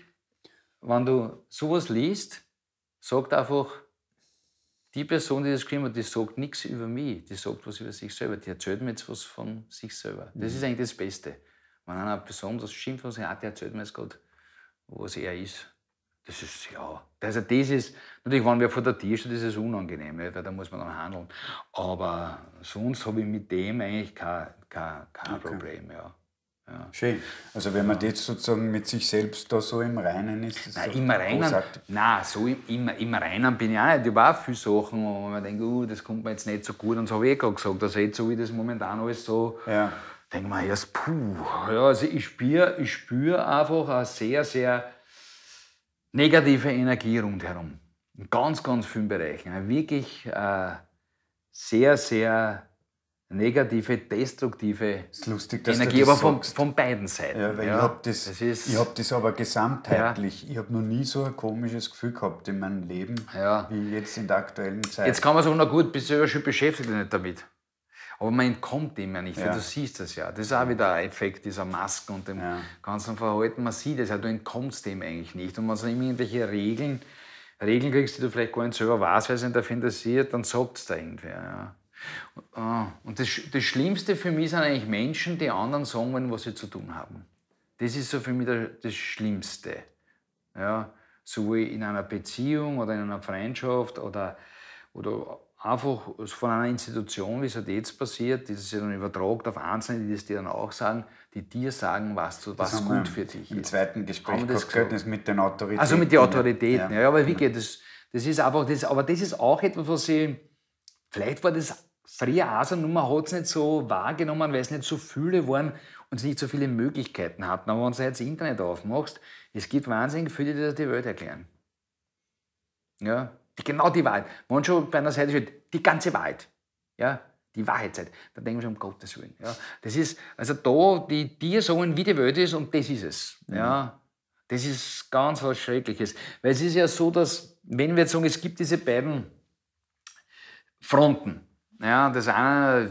wenn du sowas liest, sagt einfach, die Person, die das geschrieben hat, die sagt nichts über mich, die sagt was über sich selber, die erzählt mir jetzt was von sich selber. Das ist eigentlich das Beste. Wenn eine Person das schimpft, was er hat, die erzählt mir jetzt gerade, was er ist. Das ist, ja, also das ist, natürlich, wenn wir vor der Tür steht, ist es unangenehm, weil da muss man dann handeln. Aber sonst habe ich mit dem eigentlich kein, kein, kein okay. Problem, ja. Ja. Schön. Also wenn man ja. jetzt sozusagen mit sich selbst da so im Reinen ist, ist nein, so im Reinen, nein, so im, im, im Reinen bin ich auch nicht. Ich war viele Sachen, wo man denkt, oh, das kommt mir jetzt nicht so gut und so habe ich eh gerade gesagt. Also jetzt so wie das momentan alles so, ja. denke ich mir erst, puh. Ja, also ich spüre ich spür einfach eine sehr, sehr negative Energie rundherum. In ganz, ganz vielen Bereichen. Eine wirklich äh, sehr, sehr... negative, destruktive ist lustig, dass Energie, du das aber von, von beiden Seiten. Ja, weil ja, ich habe das, das, hab das aber gesamtheitlich. Ja. Ich habe noch nie so ein komisches Gefühl gehabt in meinem Leben, ja. wie jetzt in der aktuellen Zeit. Jetzt kann man sagen, na gut, bist du ja schon beschäftigt nicht damit. Aber man entkommt dem ja nicht, ja. weil du siehst das ja. Das ist auch wieder ein Effekt dieser Masken und dem ja. ganzen Verhalten. Man sieht es ja, du entkommst dem eigentlich nicht. Und man sagt immer irgendwelche Regeln, Regeln kriegst, die du vielleicht gar nicht selber weißt, weil es in der Fantasie, dann sagt es da irgendwer. Ja. Und das, das Schlimmste für mich sind eigentlich Menschen, die anderen sagen wollen, was sie zu tun haben. Das ist so für mich das Schlimmste. Ja, sowohl in einer Beziehung oder in einer Freundschaft oder, oder einfach von einer Institution, wie es halt jetzt passiert, das ist ja dann übertragt auf Einzelne, die das dir dann auch sagen, die dir sagen, was, was gut für dich ist. Im zweiten Gespräch gehört das mit den Autoritäten. Also mit den Autoritäten, ja, ja aber wie geht das? Das ist einfach das, aber das ist auch etwas, was ich, vielleicht war das früher auch so, nur man hat es nicht so wahrgenommen, weil es nicht so viele waren und es nicht so viele Möglichkeiten hatten. Aber wenn du jetzt Internet aufmachst, es gibt wahnsinnig viele, die das die Welt erklären. Ja, die, genau die Wahrheit. Wenn schon bei einer Seite steht, die ganze Wahrheit, ja, die Wahrheitszeit, dann denken wir schon, um Gottes Willen. Ja, das ist, also da, die dir sagen, wie die Welt ist und das ist es. Mhm. Ja, das ist ganz was Schreckliches. Weil es ist ja so, dass, wenn wir jetzt sagen, es gibt diese beiden Fronten. Ja, das eine,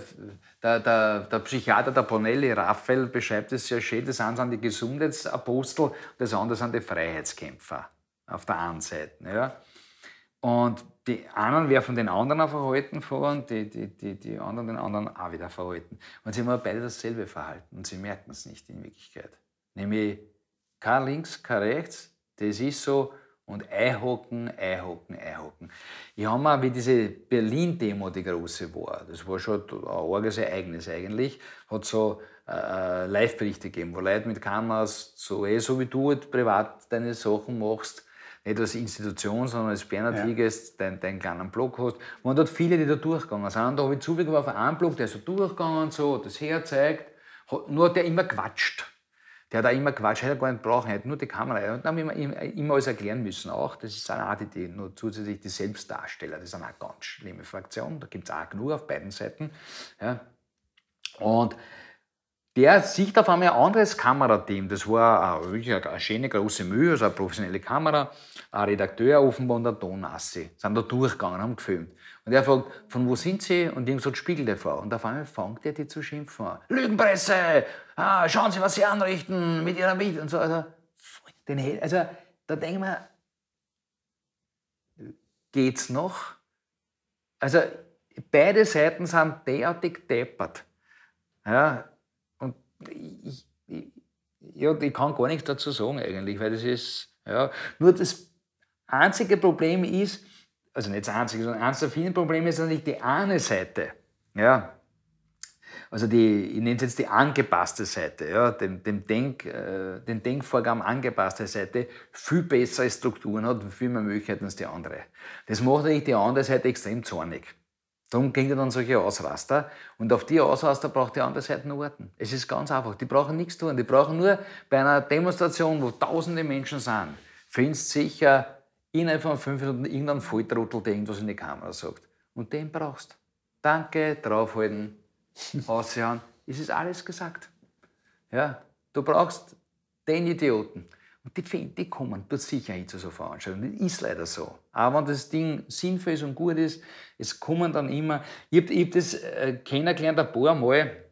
der, der, der Psychiater, der Bonelli Raphael, beschreibt es sehr schön. Das eine sind die Gesundheitsapostel, das andere sind die Freiheitskämpfer auf der einen Seite. Ja. Und die einen werfen den anderen ein Verhalten vor und die, die, die, die anderen den anderen auch wieder Verhalten. Und sie haben beide dasselbe Verhalten und sie merken es nicht in Wirklichkeit. Nämlich kein links, kein rechts, das ist so. Und einhocken, einhocken, einhocken. Ich habe mir, wie diese Berlin-Demo, die große war, das war schon ein arges Ereignis eigentlich, hat so äh, Live-Berichte gegeben, wo Leute mit Kameras, so, eh, so wie du privat deine Sachen machst, nicht als Institution, sondern als Bernhard Higes, ja, deinen dein kleinen Block hast. Man hat viele, die da durchgegangen sind. Da habe ich zufällig auf einen Block, der so durchgegangen, so, hat das hergezeigt. Nur hat der immer quatscht. Der hat auch immer Quatsch, hätte er gar nicht brauchen, er hat nur die Kamera. Und dann haben wir immer, immer alles erklären müssen auch. Das sind auch die, die nur zusätzlich die Selbstdarsteller, das sind auch eine ganz schlimme Fraktion. Da gibt es auch genug auf beiden Seiten. Ja. Und der sieht auf einmal ein anderes Kamerateam. Das war eine, eine schöne große Mühe, also eine professionelle Kamera, ein Redakteur offenbar und ein Tonassi. Sind da durchgegangen, haben gefilmt. Und er fragt, von wo sind Sie? Und irgend so ein Spiegel davor. Und auf einmal fängt er die zu schimpfen an. Lügenpresse! Ah, schauen Sie, was Sie anrichten mit Ihrer Miete! Und so. Also, den, also da denken wir, geht's noch? Also, beide Seiten sind derartig deppert. Ja, und ich, ich, ja, ich kann gar nichts dazu sagen, eigentlich, weil das ist, ja, nur das einzige Problem ist, also nicht das einzige, sondern eines der vielen Probleme ist natürlich die eine Seite. Ja. Also die, ich nenne es jetzt die angepasste Seite, ja, dem, dem Denk, äh, den Denkvorgaben angepasste Seite, viel bessere Strukturen hat und viel mehr Möglichkeiten als die andere. Das macht natürlich die andere Seite extrem zornig. Darum kriegt er dann solche Ausraster. Und auf die Ausraster braucht die andere Seite einen Orten. Es ist ganz einfach. Die brauchen nichts tun. Die brauchen nur bei einer Demonstration, wo tausende Menschen sind, findest sicher innerhalb von fünf Minuten irgendein Volltrottel, der irgendwas in die Kamera sagt. Und den brauchst du. Danke, draufhalten, aussehen. Es ist alles gesagt. Ja, du brauchst den Idioten. Und die, die kommen dort sicher hin zu so Veranstaltungen. Das ist leider so. Aber wenn das Ding sinnvoll ist und gut ist, es kommen dann immer. Ich habe hab das äh, kennengelernt ein paar Mal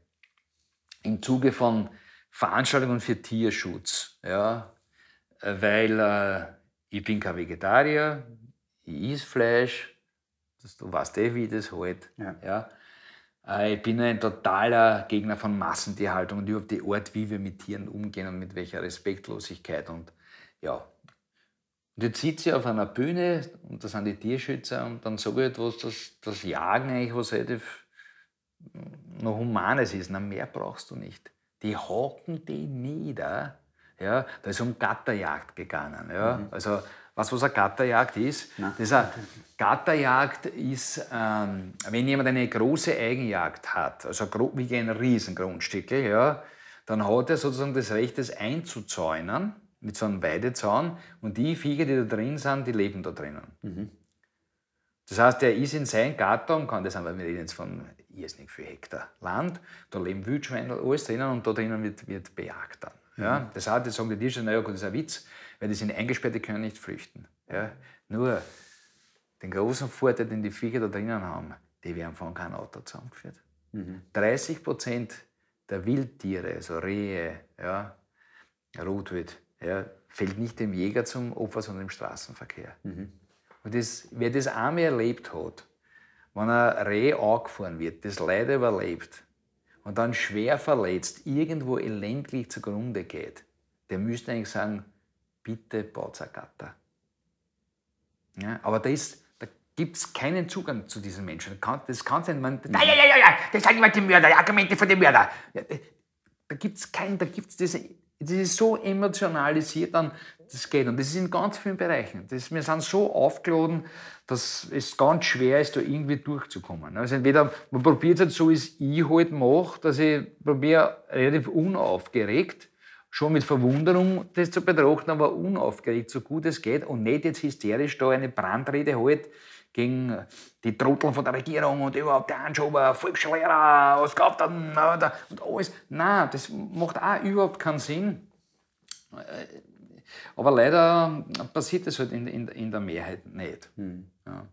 im Zuge von Veranstaltungen für Tierschutz. Ja, weil äh, ich bin kein Vegetarier, ich esse Fleisch, das, du weißt eh, wie das halt. Ja. Ja. Äh, ich bin ein totaler Gegner von Massentierhaltung und überhaupt die Art, wie wir mit Tieren umgehen und mit welcher Respektlosigkeit. Und, ja. Und jetzt sitze ich auf einer Bühne und da sind die Tierschützer und dann sage ich etwas, dass das Jagen eigentlich was relativ noch Humanes ist. Na, mehr brauchst du nicht. Die hocken die nieder. Ja, da ist es um Gatterjagd gegangen. Ja. Mhm. Also, weißt du, was eine Gatterjagd ist? Nein. Das ist eine Gatterjagd ist, ähm, wenn jemand eine große Eigenjagd hat, also wie ein Riesengrundstück, ja, dann hat er sozusagen das Recht, das einzuzäunen mit so einem Weidezaun. Und die Viecher, die da drin sind, die leben da drinnen. Mhm. Das heißt, er ist in seinem Gatter und kann das einfach, wir reden jetzt von irrsinnig viel Hektar Land, da leben Wildschweine, alles drinnen und da drinnen wird, wird bejagt dann. Ja, das heißt, jetzt sagen die Tierschützer, naja, das ist ein Witz, weil die sind eingesperrt, die können nicht flüchten. Ja, nur den großen Vorteil, den die Viecher da drinnen haben, die werden von keinem Auto zusammengeführt. Mhm. dreißig Prozent der Wildtiere, also Rehe, ja, Rotwild, ja, fällt nicht dem Jäger zum Opfer, sondern dem Straßenverkehr. Mhm. Und das, wer das einmal erlebt hat, wenn ein Reh angefahren wird, das Leid überlebt, und dann schwer verletzt, irgendwo elendlich zugrunde geht, der müsste eigentlich sagen, bitte baut ein Gatter. Ja, aber da, da gibt es keinen Zugang zu diesen Menschen. Das kann sein, man... Nein, ja, ja, ja, das sind immer die Mörder, die Argumente von den Mördern. Ja, da gibt es keinen, da gibt es das... Das ist so emotionalisiert, dann, das geht. Und das ist in ganz vielen Bereichen. Das, wir sind so aufgeladen, dass es ganz schwer ist, da irgendwie durchzukommen. Also entweder man probiert es halt so, wie es ich halt mache, dass ich probiere, relativ unaufgeregt, schon mit Verwunderung das zu betrachten, aber unaufgeregt, so gut es geht. Und nicht jetzt hysterisch da eine Brandrede halt gegen die Trotteln von der Regierung und überhaupt der Anschober, Volksschullehrer, was kauft er denn? Und alles. Nein, das macht auch überhaupt keinen Sinn. Aber leider passiert das halt in, in, in der Mehrheit nicht. Hm. Ja.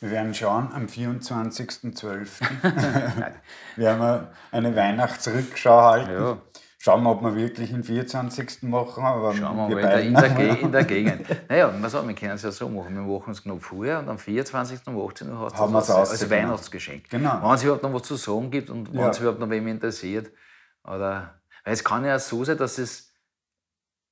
Wir werden schauen, am vierundzwanzigsten zwölften werden wir eine Weihnachtsrückschau halten. Ja. Schauen wir, ob wir wirklich den vierundzwanzigsten machen. Aber schauen wir mal, in der, in, der in der Gegend. Naja, man sagt, wir können es ja so machen. Wir machen es genau vorher und am vierundzwanzigsten um achtzehn Uhr hast du das als, als Weihnachtsgeschenk. Genau. Wenn es überhaupt noch was zu sagen gibt und ja, wenn es überhaupt noch wem interessiert. Oder, weil es kann ja so sein, dass, es,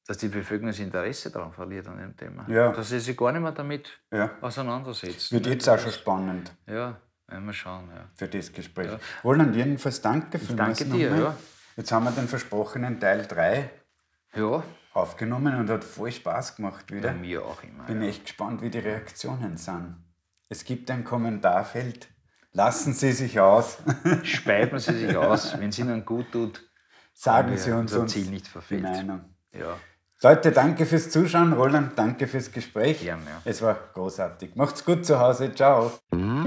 dass die Bevölkerung das Interesse daran verliert an dem Thema. Ja. Dass sie sich gar nicht mehr damit ja. auseinandersetzt. Wird jetzt auch schon spannend. Ja, werden wir schauen. Ja. Für das Gespräch. Ja. Roland, jedenfalls danke für das. Danke dir. Jetzt haben wir den versprochenen Teil drei ja. aufgenommen und hat voll Spaß gemacht wieder. Bei mir auch immer. Bin ja. echt gespannt, wie die Reaktionen sind. Es gibt ein Kommentarfeld. Lassen Sie sich aus. Speiben Sie sich aus. Wenn es Ihnen gut tut, sagen Sie uns unser Ziel nicht verfehlt. Ja. Leute, danke fürs Zuschauen. Roland, danke fürs Gespräch. Gerne, ja. Es war großartig. Macht's gut zu Hause. Ciao. Mhm.